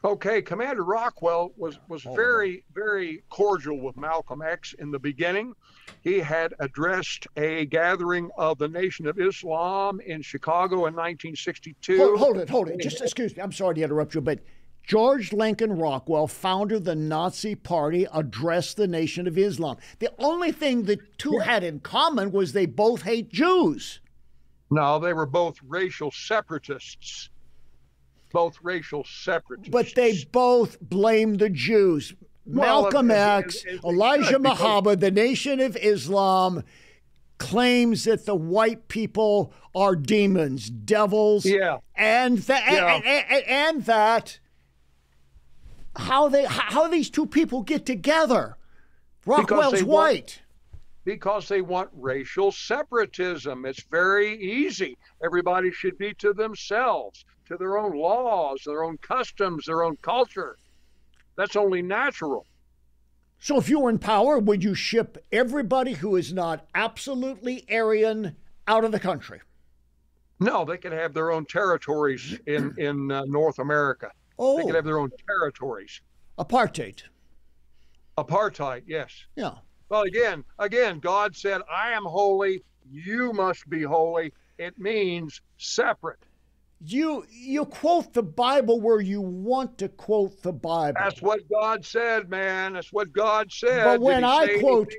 Okay, Commander Rockwell was very, very cordial with Malcolm X in the beginning. He had addressed a gathering of the Nation of Islam in Chicago in 1962. Hold it. Just excuse me. I'm sorry to interrupt you, but George Lincoln Rockwell, founder of the Nazi Party, addressed the Nation of Islam. The only thing the two had in common was they both hate Jews. No, they were both racial separatists. But they both blamed the Jews. Well, Malcolm X, Elijah Muhammad, the Nation of Islam claims that the white people are demons, devils, and that how these two people get together. Rockwell's white. Because they want racial separatism. It's very easy. Everybody should be to themselves, to their own laws, their own customs, their own culture. That's only natural. So if you were in power, would you ship everybody who is not absolutely Aryan out of the country? No, they could have their own territories in North America. Oh. They could have their own territories. Apartheid. Apartheid, yes. Yeah. Well, again, God said, I am holy, you must be holy. It means separate. You quote the Bible where you want to quote the Bible. That's what God said, man. That's what God said. But when I quote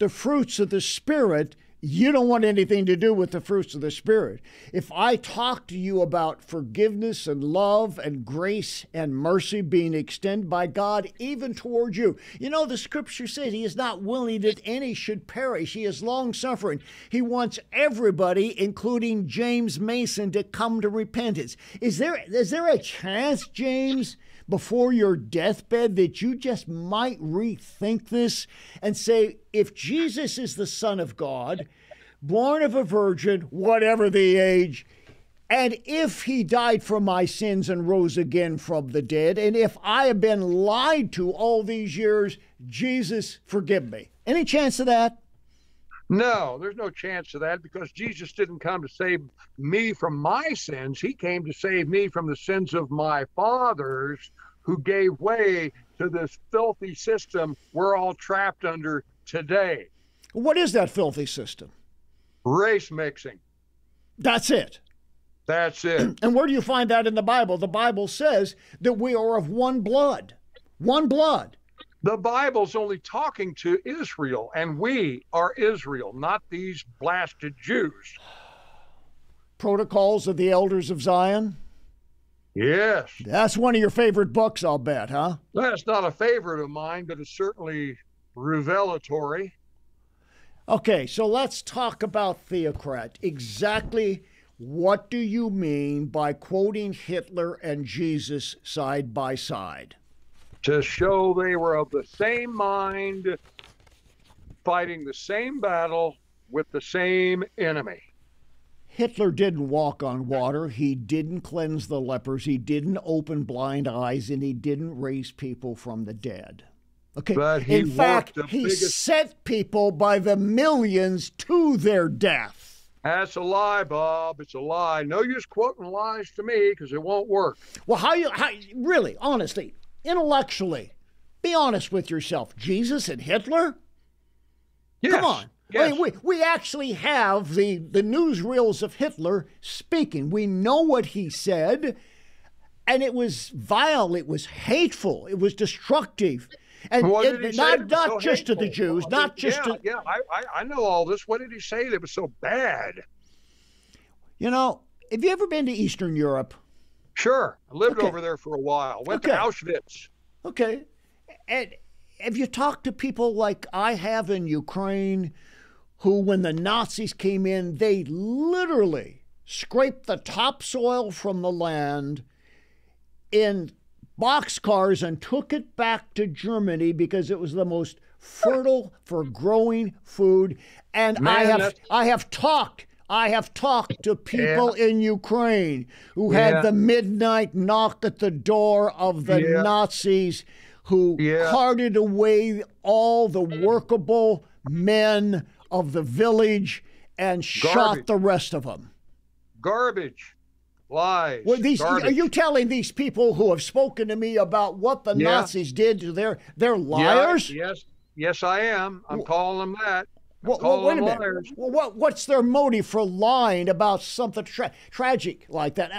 the fruits of the Spirit, you don't want anything to do with the fruits of the Spirit. If I talk to you about forgiveness and love and grace and mercy being extended by God even toward you, you know, the scripture says he is not willing that any should perish. He is long-suffering. He wants everybody, including James Mason, to come to repentance. Is there a chance, James, before your deathbed that you just might rethink this and say, if Jesus is the Son of God, born of a virgin, whatever the age, and if he died for my sins and rose again from the dead, and if I have been lied to all these years, Jesus, forgive me. Any chance of that? No, there's no chance of that, because Jesus didn't come to save me from my sins. He came to save me from the sins of my fathers who gave way to this filthy system we're all trapped under today. What is that filthy system? Race mixing. That's it. That's it. And where do you find that in the Bible? The Bible says that we are of one blood. One blood. The Bible's only talking to Israel, and we are Israel, not these blasted Jews. Protocols of the Elders of Zion? Yes. That's one of your favorite books, I'll bet, huh? That's not a favorite of mine, but it's certainly revelatory. Okay, so let's talk about Theocrat. Exactly what do you mean by quoting Hitler and Jesus side by side? To show they were of the same mind, fighting the same battle with the same enemy. Hitler didn't walk on water. He didn't cleanse the lepers. He didn't open blind eyes, and he didn't raise people from the dead. Okay. But in fact, he sent people by the millions to their death. That's a lie, Bob. It's a lie. No use quoting lies to me, because it won't work. Well, how really, honestly, intellectually, be honest with yourself. Jesus and Hitler? Yes, come on. Yes. I mean, we actually have the newsreels of Hitler speaking. We know what he said, and it was vile. It was hateful. It was destructive. And not just to the Jews, not just to... Yeah, I know all this. What did he say that was so bad? You know, have you ever been to Eastern Europe? Sure. I lived over there for a while. Went to Auschwitz. Okay. And have you talked to people like I have in Ukraine, who when the Nazis came in, they literally scraped the topsoil from the land in boxcars and took it back to Germany because it was the most fertile for growing food. And man, I have talked to people in Ukraine who had the midnight knock at the door of the Nazis, who carted away all the workable men of the village and shot the rest of them. Garbage. lies. Well, these, are you telling these people who have spoken to me about what the Nazis did to their, they're liars? Yeah, yes, I am. I'm calling them that. Wait a minute. What's their motive for lying about something tragic like that?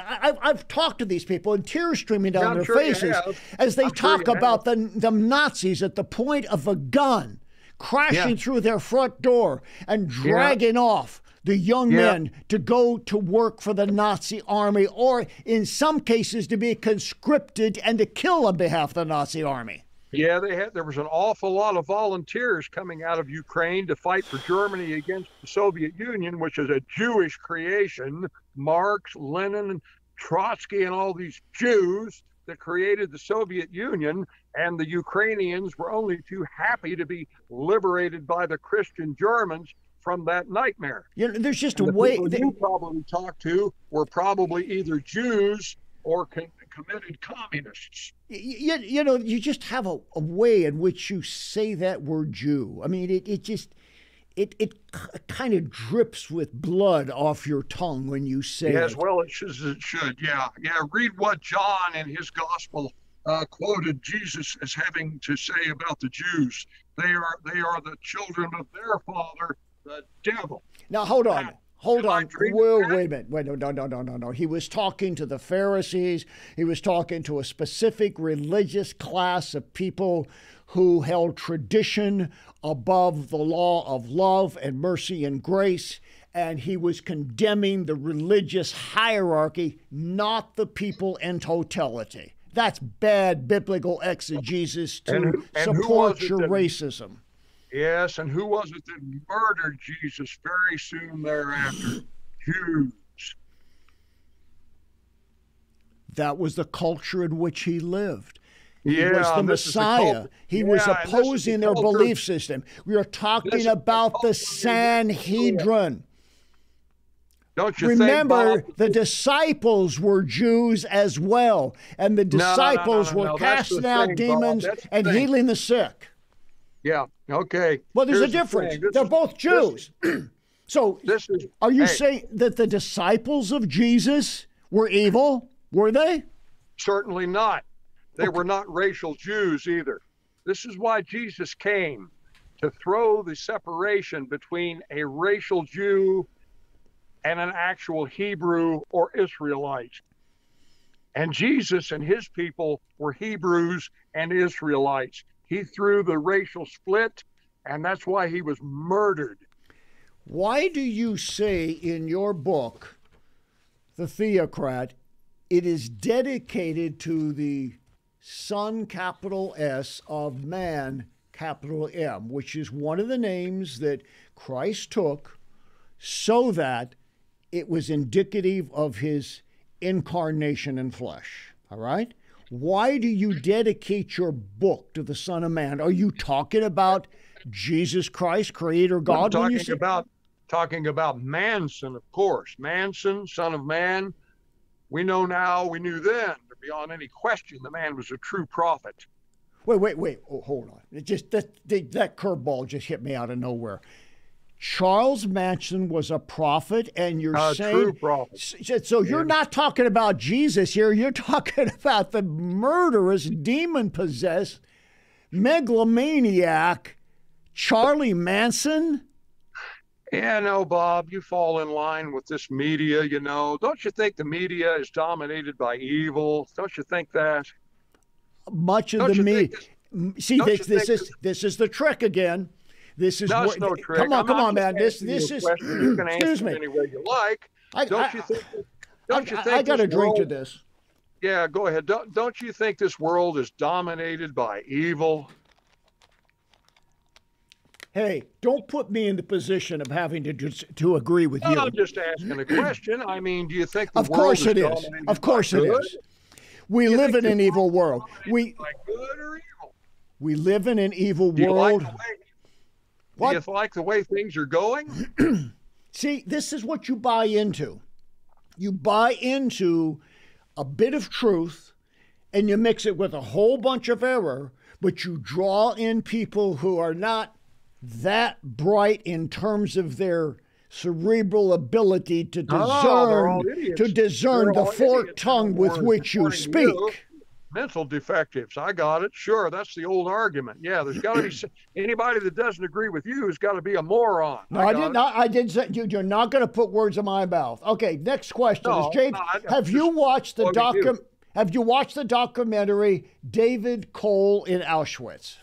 I've talked to these people, and tears streaming down their faces as they talk about the Nazis at the point of a gun crashing through their front door and dragging off the young men to go to work for the Nazi army, or in some cases to be conscripted and to kill on behalf of the Nazi army. Yeah, they had. There was an awful lot of volunteers coming out of Ukraine to fight for Germany against the Soviet Union, which is a Jewish creation. Marx, Lenin, Trotsky, and all these Jews that created the Soviet Union, and the Ukrainians were only too happy to be liberated by the Christian Germans from that nightmare. You know, there's just a way. The people you probably talked to were probably either Jews or committed communists. You know, you just have a way in which you say that word Jew. I mean, it kind of drips with blood off your tongue when you say it. Yes, well, it should, yeah. Read what John in his gospel quoted Jesus as having to say about the Jews. They are the children of their father, the devil. Now, hold on. Hold on. Wait a minute. Wait, no. He was talking to the Pharisees. He was talking to a specific religious class of people who held tradition above the law of love and mercy and grace. And he was condemning the religious hierarchy, not the people in totality. That's bad biblical exegesis to support your racism. Yes, and who was it that murdered Jesus very soon thereafter? Jews. That was the culture in which he lived. He was the Messiah. He was opposing their belief system. We are talking about the Sanhedrin. Don't you remember, the disciples were Jews as well, and the disciples were casting out demons and healing the sick. Yeah. Okay. Well, there's a difference. They're both Jews. So are you saying that the disciples of Jesus were evil? Were they? Certainly not. They were not racial Jews either. This is why Jesus came, to throw the separation between a racial Jew and an actual Hebrew or Israelite. And Jesus and his people were Hebrews and Israelites. He threw the racial split, and that's why he was murdered. Why do you say in your book, The Theocrat, it is dedicated to the Son, capital S, of Man, capital M, which is one of the names that Christ took so that it was indicative of his incarnation in flesh, all right? Why do you dedicate your book to the Son of Man? Are you talking about Jesus Christ, Creator God? I'm talking about Manson, of course. Manson, Son of Man. We know now, we knew then, beyond any question, the man was a true prophet. Wait. Oh, hold on. It just that curveball just hit me out of nowhere. Charles Manson was a prophet, and you're saying true prophet. So you're not talking about Jesus here. You're talking about the murderous, demon-possessed, megalomaniac Charlie Manson. Yeah, no, Bob, you fall in line with this media. You know, don't you think the media is dominated by evil? Don't you think that? Much of the media. See, this is the trick again. This is no trick. Come on, man. This is. You can excuse me. Any way you like. Don't you think? I got a drink to this. Yeah, go ahead. Don't you think this world is dominated by evil? Hey, don't put me in the position of having to agree with you. I'm just asking a question. I mean, do you think the world is dominated by good? Of course it is. We live in an evil world. We live in an evil world. Do you like the way things are going? See, this is what you buy into. You buy into a bit of truth, and you mix it with a whole bunch of error, but you draw in people who are not that bright in terms of their cerebral ability to discern the forked tongue with which you speak. Mental defectives. I got it. Sure, that's the old argument. Yeah, there's got to be anybody that doesn't agree with you has got to be a moron. No, I did say you're not going to put words in my mouth. Okay, next question is James. Have you watched the documentary David Cole in Auschwitz?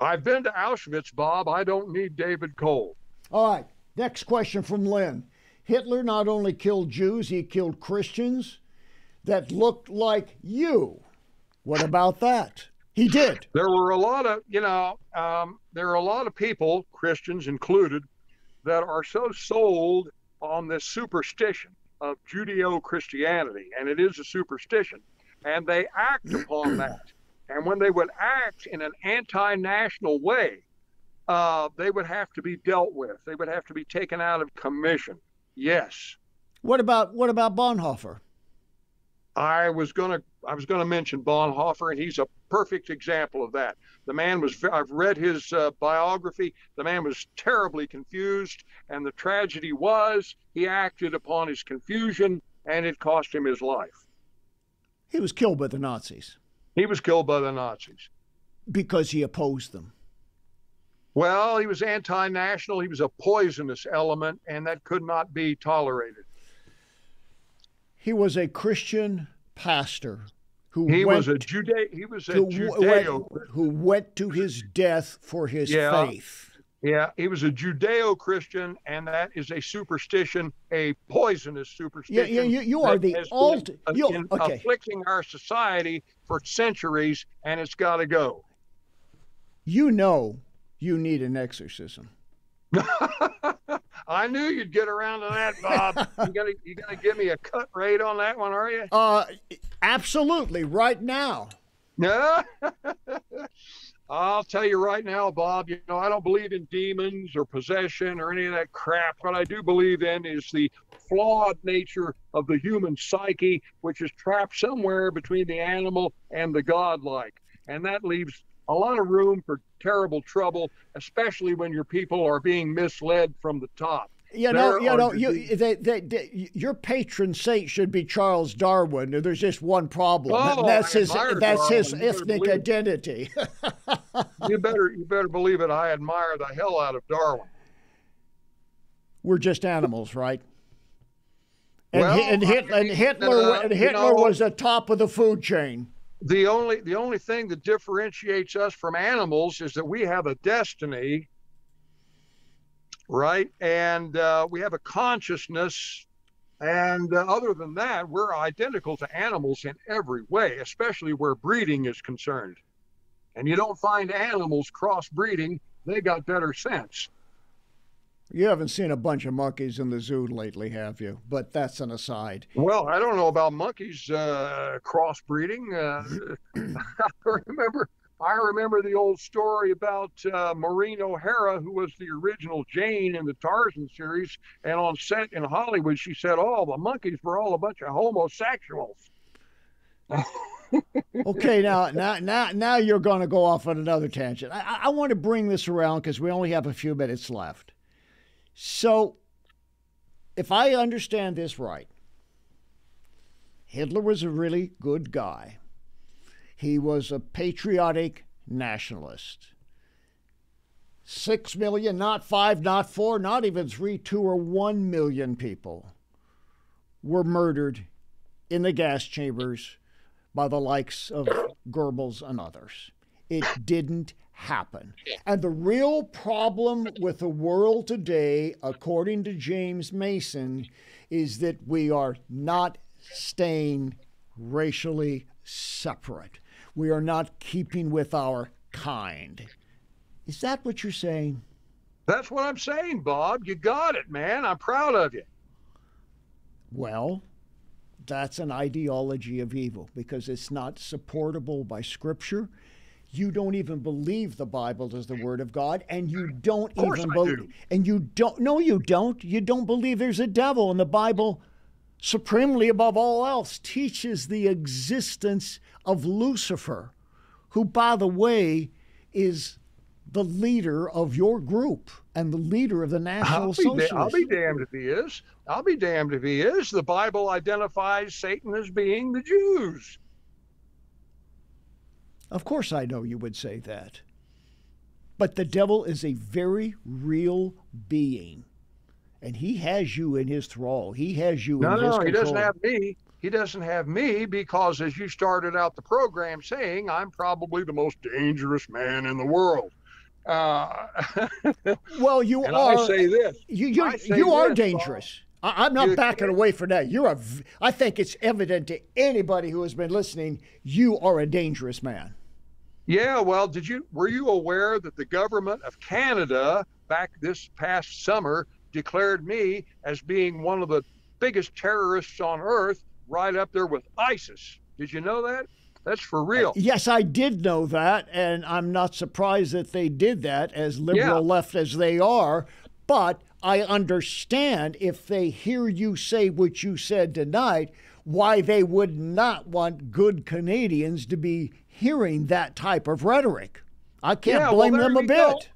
I've been to Auschwitz, Bob. I don't need David Cole. All right. Next question from Lynn. Hitler not only killed Jews, he killed Christians that looked like you. What about that? He did. There were a lot of, you know, there are a lot of people, Christians included, that are so sold on this superstition of Judeo-Christianity, and it is a superstition, and they act upon that. And when they would act in an anti-national way, they would have to be dealt with. They would have to be taken out of commission. Yes. What about Bonhoeffer? I was gonna mention Bonhoeffer, and he's a perfect example of that. The man was, I've read his biography. The man was terribly confused, and the tragedy was he acted upon his confusion, and it cost him his life. He was killed by the Nazis. He was killed by the Nazis. Because he opposed them. Well, he was anti-national. He was a poisonous element, and that could not be tolerated. He was a Christian pastor who went to his death for his faith. Yeah, he was a Judeo-Christian, and that is a superstition, a poisonous superstition. Yeah, you are the ultimate. Afflicting our society for centuries, and it's got to go. You know, you need an exorcism. I knew you'd get around to that, Bob. You gonna give me a cut rate on that one, are you? Absolutely, right now. No, I'll tell you right now, Bob. You know, I don't believe in demons or possession or any of that crap. What I do believe in is the flawed nature of the human psyche, which is trapped somewhere between the animal and the godlike, and that leaves a lot of room for terrible trouble, especially when your people are being misled from the top. Your patron saint should be Charles Darwin. There's just one problem. Oh, that's his ethnic identity. You better believe it. I admire the hell out of Darwin. We're just animals, right? And Hitler was the top of the food chain. The only thing that differentiates us from animals is that we have a destiny, right? And we have a consciousness. And other than that, we're identical to animals in every way, especially where breeding is concerned. And you don't find animals crossbreeding. They got better sense. You haven't seen a bunch of monkeys in the zoo lately, have you? But that's an aside. Well, I don't know about monkeys crossbreeding. I remember the old story about Maureen O'Hara, who was the original Jane in the Tarzan series. And on set in Hollywood, she said, oh, the monkeys were all a bunch of homosexuals. Okay, now you're going to go off on another tangent. I want to bring this around because we only have a few minutes left. So, if I understand this right, Hitler was a really good guy. He was a patriotic nationalist. 6 million, not 5, not 4, not even 3, 2, or 1 million people were murdered in the gas chambers by the likes of Goebbels and others. It didn't happen. And the real problem with the world today, according to James Mason, is that we are not staying racially separate. We are not keeping with our kind. Is that what you're saying? That's what I'm saying, Bob. You got it, man. I'm proud of you. Well, that's an ideology of evil because it's not supportable by Scripture. You don't even believe the Bible is the Word of God, and you don't even believe. You don't believe there's a devil, and the Bible, supremely above all else, teaches the existence of Lucifer, who, by the way, is the leader of your group and the leader of the National Socialists. I'll be damned if he is. I'll be damned if he is. The Bible identifies Satan as being the Jews. Of course I know you would say that. But the devil is a very real being. And he has you in his thrall. He has you in his control. No, he doesn't have me. He doesn't have me because, as you started out the program saying, I'm probably the most dangerous man in the world. Well, you and are. I say this. You are dangerous. I'm not backing away from that. I think it's evident to anybody who has been listening, you are a dangerous man. Yeah, well, were you aware that the government of Canada back this past summer declared me as being one of the biggest terrorists on earth, right up there with ISIS? Did you know that? That's for real. Yes, I did know that, and I'm not surprised that they did that, as liberal left as they are, but I understand if they hear you say what you said tonight, why they would not want good Canadians to be hearing that type of rhetoric. I can't blame them a bit.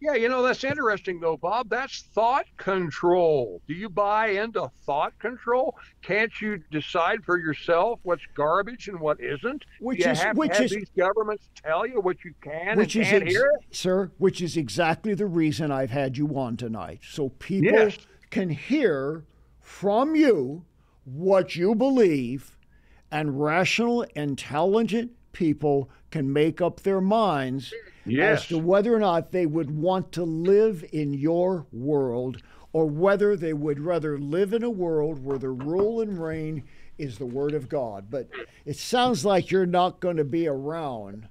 Yeah, you know, that's interesting, though, Bob. That's thought control. Do you buy into thought control? Can't you decide for yourself what's garbage and what isn't? Which these governments tell you what you can and can't hear? Sir, which is exactly the reason I've had you on tonight. So people can hear from you what you believe, and rational, intelligent people can make up their minds as to whether or not they would want to live in your world, or whether they would rather live in a world where the rule and reign is the word of God. But it sounds like you're not going to be around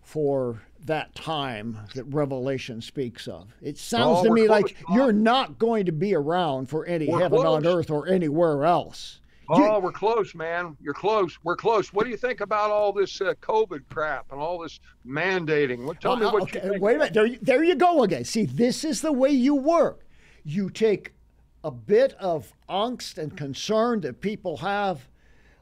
for that time that Revelation speaks of. It sounds to me like you're not going to be around for any heaven on earth or anywhere else. Oh, we're close, man. You're close. We're close. What do you think about all this COVID crap and all this mandating? Tell me what you think. Wait a minute. There you go again. See, this is the way you work. You take a bit of angst and concern that people have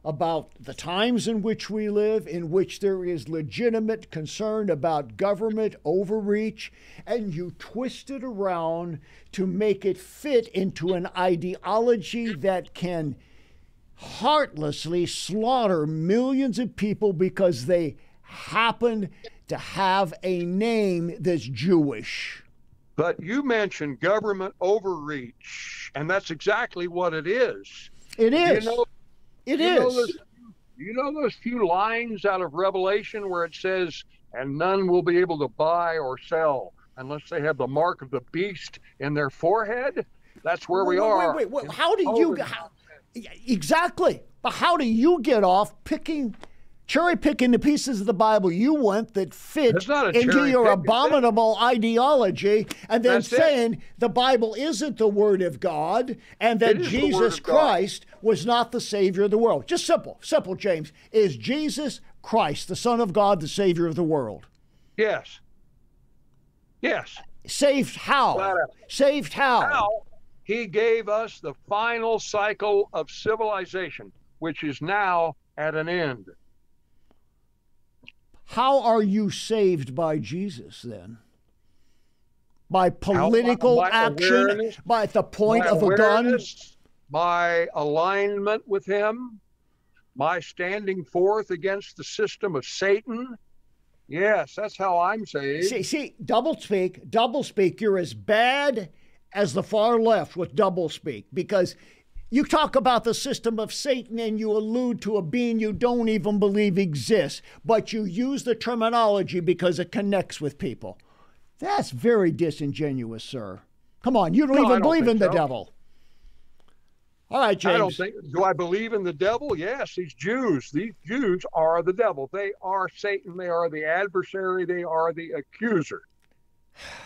about the times in which we live, in which there is legitimate concern about government overreach, and you twist it around to make it fit into an ideology that can heartlessly slaughter millions of people because they happen to have a name that's Jewish. But you mentioned government overreach, and that's exactly what it is. It is. You know those few lines out of Revelation where it says, and none will be able to buy or sell unless they have the mark of the beast in their forehead? That's where we are. Wait. Exactly. But how do you get off cherry picking the pieces of the Bible you want that fit into your abominable ideology, and then saying the Bible isn't the word of God and that Jesus Christ was not the Savior of the world? Just simple, James. Is Jesus Christ the Son of God, the Savior of the world? Yes. Yes. Saved how? Saved how? He gave us the final cycle of civilization, which is now at an end. How are you saved by Jesus, then? By political action? By the point of a gun? My alignment with him? My standing forth against the system of Satan? Yes, that's how I'm saved. See, doublespeak, you're as bad as the far left with doublespeak, because you talk about the system of Satan and you allude to a being you don't even believe exists, but you use the terminology because it connects with people. That's very disingenuous, sir. Come on, you don't even believe in the devil. All right, James. Do I believe in the devil? Yes, these Jews are the devil. They are Satan. They are the adversary. They are the accuser.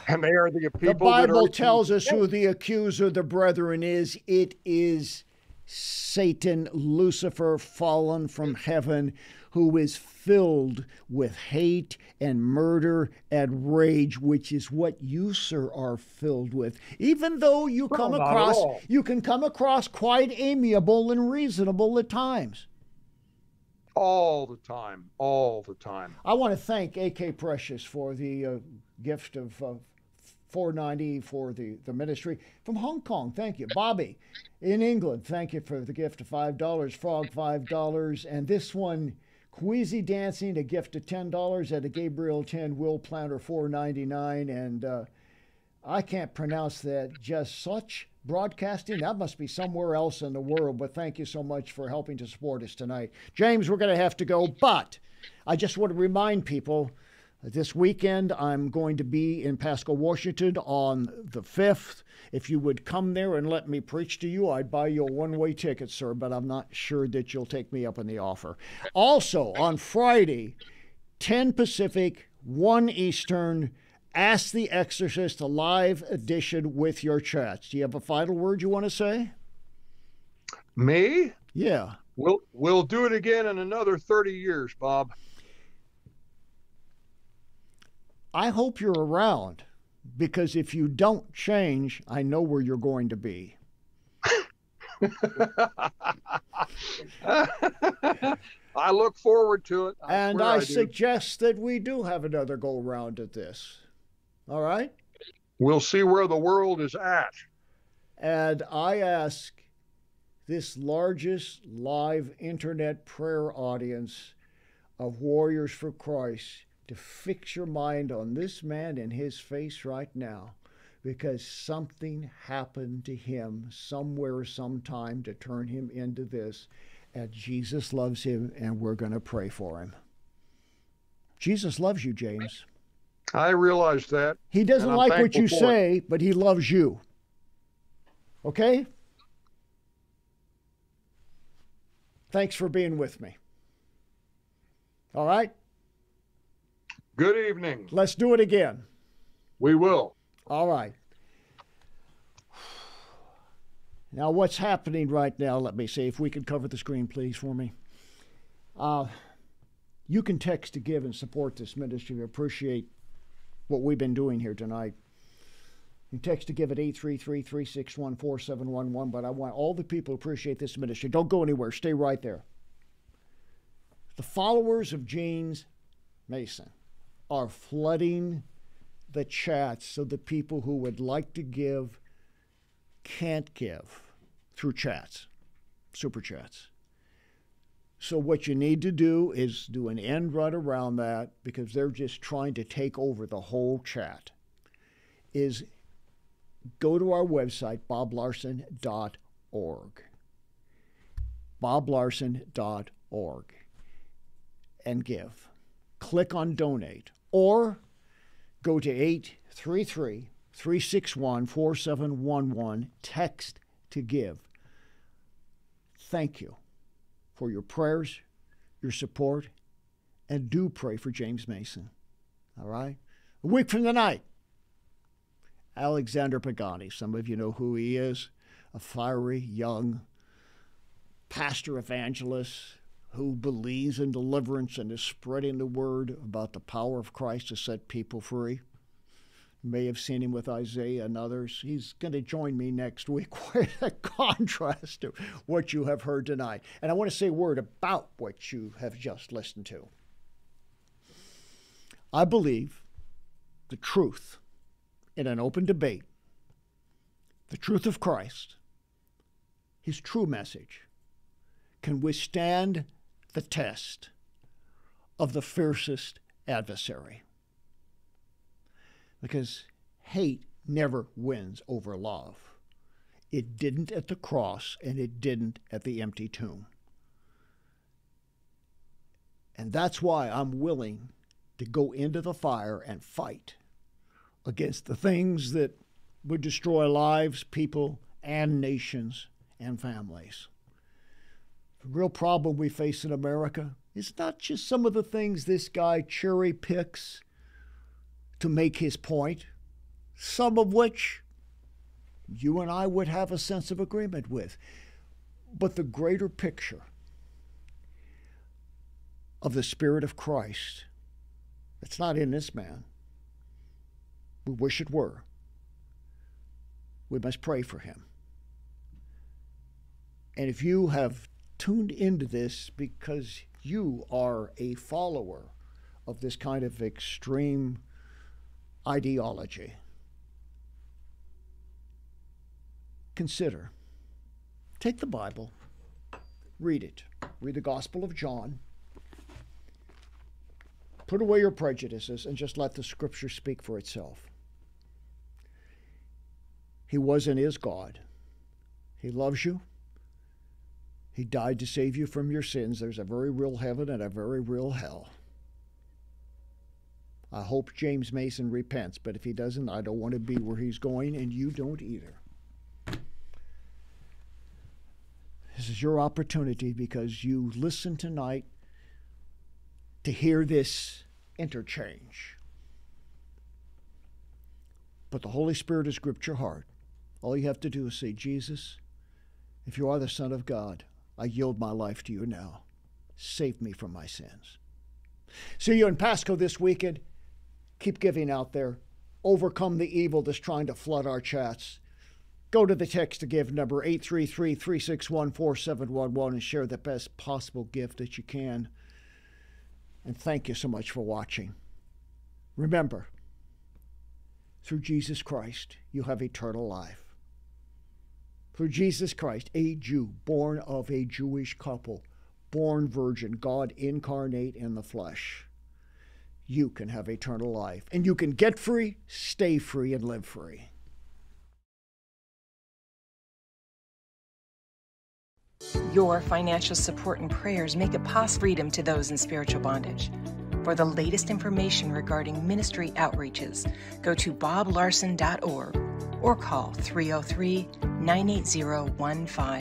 And they are the people. The Bible tells us who the accuser of the brethren is. It is Satan, Lucifer, fallen from heaven, who is filled with hate and murder and rage, which is what you, sir, are filled with. Even though you can come across quite amiable and reasonable at times. All the time. I want to thank AK Precious for the gift of $4.90 for the ministry. From Hong Kong, thank you. Bobby in England, thank you for the gift of $5. Frog, $5. And this one, Queasy Dancing, a gift of $10 at a Gabriel 10 Will Planter, $4.99. And I can't pronounce that. Just such broadcasting, that must be somewhere else in the world. But thank you so much for helping to support us tonight. James, we're going to have to go, but I just want to remind people this weekend I'm going to be in Pasco, Washington on the 5th. If you would come there and let me preach to you, I'd buy you a one-way ticket, sir, but I'm not sure that you'll take me up on the offer. Also, on Friday, 10 Pacific, 1 Eastern, Ask the Exorcist, a live edition with your chats. Do you have a final word you want to say? Me? Yeah. We'll do it again in another 30 years, Bob. I hope you're around, because if you don't change, I know where you're going to be. I look forward to it. And I suggest that we do have another go round at this. All right? We'll see where the world is at. And I ask this largest live internet prayer audience of Warriors for Christ to fix your mind on this man and his face right now, because something happened to him somewhere, sometime, to turn him into this. And Jesus loves him, and we're going to pray for him. Jesus loves you, James. I realize that. He doesn't like what you say, but he loves you. Okay? Thanks for being with me. All right? Good evening. Let's do it again. We will. All right. Now, what's happening right now, let me see if we can cover the screen, please, for me. You can text to give and support this ministry. We appreciate what we've been doing here tonight. You text to give at 833-361-4711, but I want all the people who appreciate this ministry. Don't go anywhere. Stay right there. The followers of James Mason are flooding the chats so the people who would like to give can't give through chats, super chats. So what you need to do is do an end run around that, because they're just trying to take over the whole chat, is go to our website, boblarson.org, boblarson.org, and give. Click on donate, or go to 833-361-4711, text to give. Thank you for your prayers, your support, and do pray for James Mason. All right? A week from tonight, Alexander Pagani. Some of you know who he is, a fiery young pastor evangelist who believes in deliverance and is spreading the word about the power of Christ to set people free. May have seen him with Isaiah and others. He's going to join me next week. Quite a contrast to what you have heard tonight. And I want to say a word about what you have just listened to. I believe the truth in an open debate, the truth of Christ, his true message, can withstand the test of the fiercest adversary. Because hate never wins over love. It didn't at the cross, and it didn't at the empty tomb. And that's why I'm willing to go into the fire and fight against the things that would destroy lives, people, and nations, and families. The real problem we face in America is not just some of the things this guy cherry picks to make his point, some of which you and I would have a sense of agreement with, but the greater picture of the Spirit of Christ, it's not in this man. We wish it were. We must pray for him. And if you have tuned into this because you are a follower of this kind of extreme ideology, consider, take the Bible, read it, read the Gospel of John, put away your prejudices and just let the Scripture speak for itself. He was and is God. He loves you. He died to save you from your sins. There's a very real heaven and a very real hell. I hope James Mason repents, but if he doesn't, I don't want to be where he's going, and you don't either. This is your opportunity because you listened tonight to hear this interchange. But the Holy Spirit has gripped your heart. All you have to do is say, Jesus, if you are the Son of God, I yield my life to you now. Save me from my sins. See you in Pasco this weekend. Keep giving out there. Overcome the evil that's trying to flood our chats. Go to the text to give number 833-361-4711 and share the best possible gift that you can. And thank you so much for watching. Remember, through Jesus Christ, you have eternal life. Through Jesus Christ, a Jew, born of a Jewish couple, born virgin, God incarnate in the flesh, you can have eternal life. And you can get free, stay free, and live free. Your financial support and prayers make it possible freedom to those in spiritual bondage. For the latest information regarding ministry outreaches, go to boblarson.org or call 303-980-15.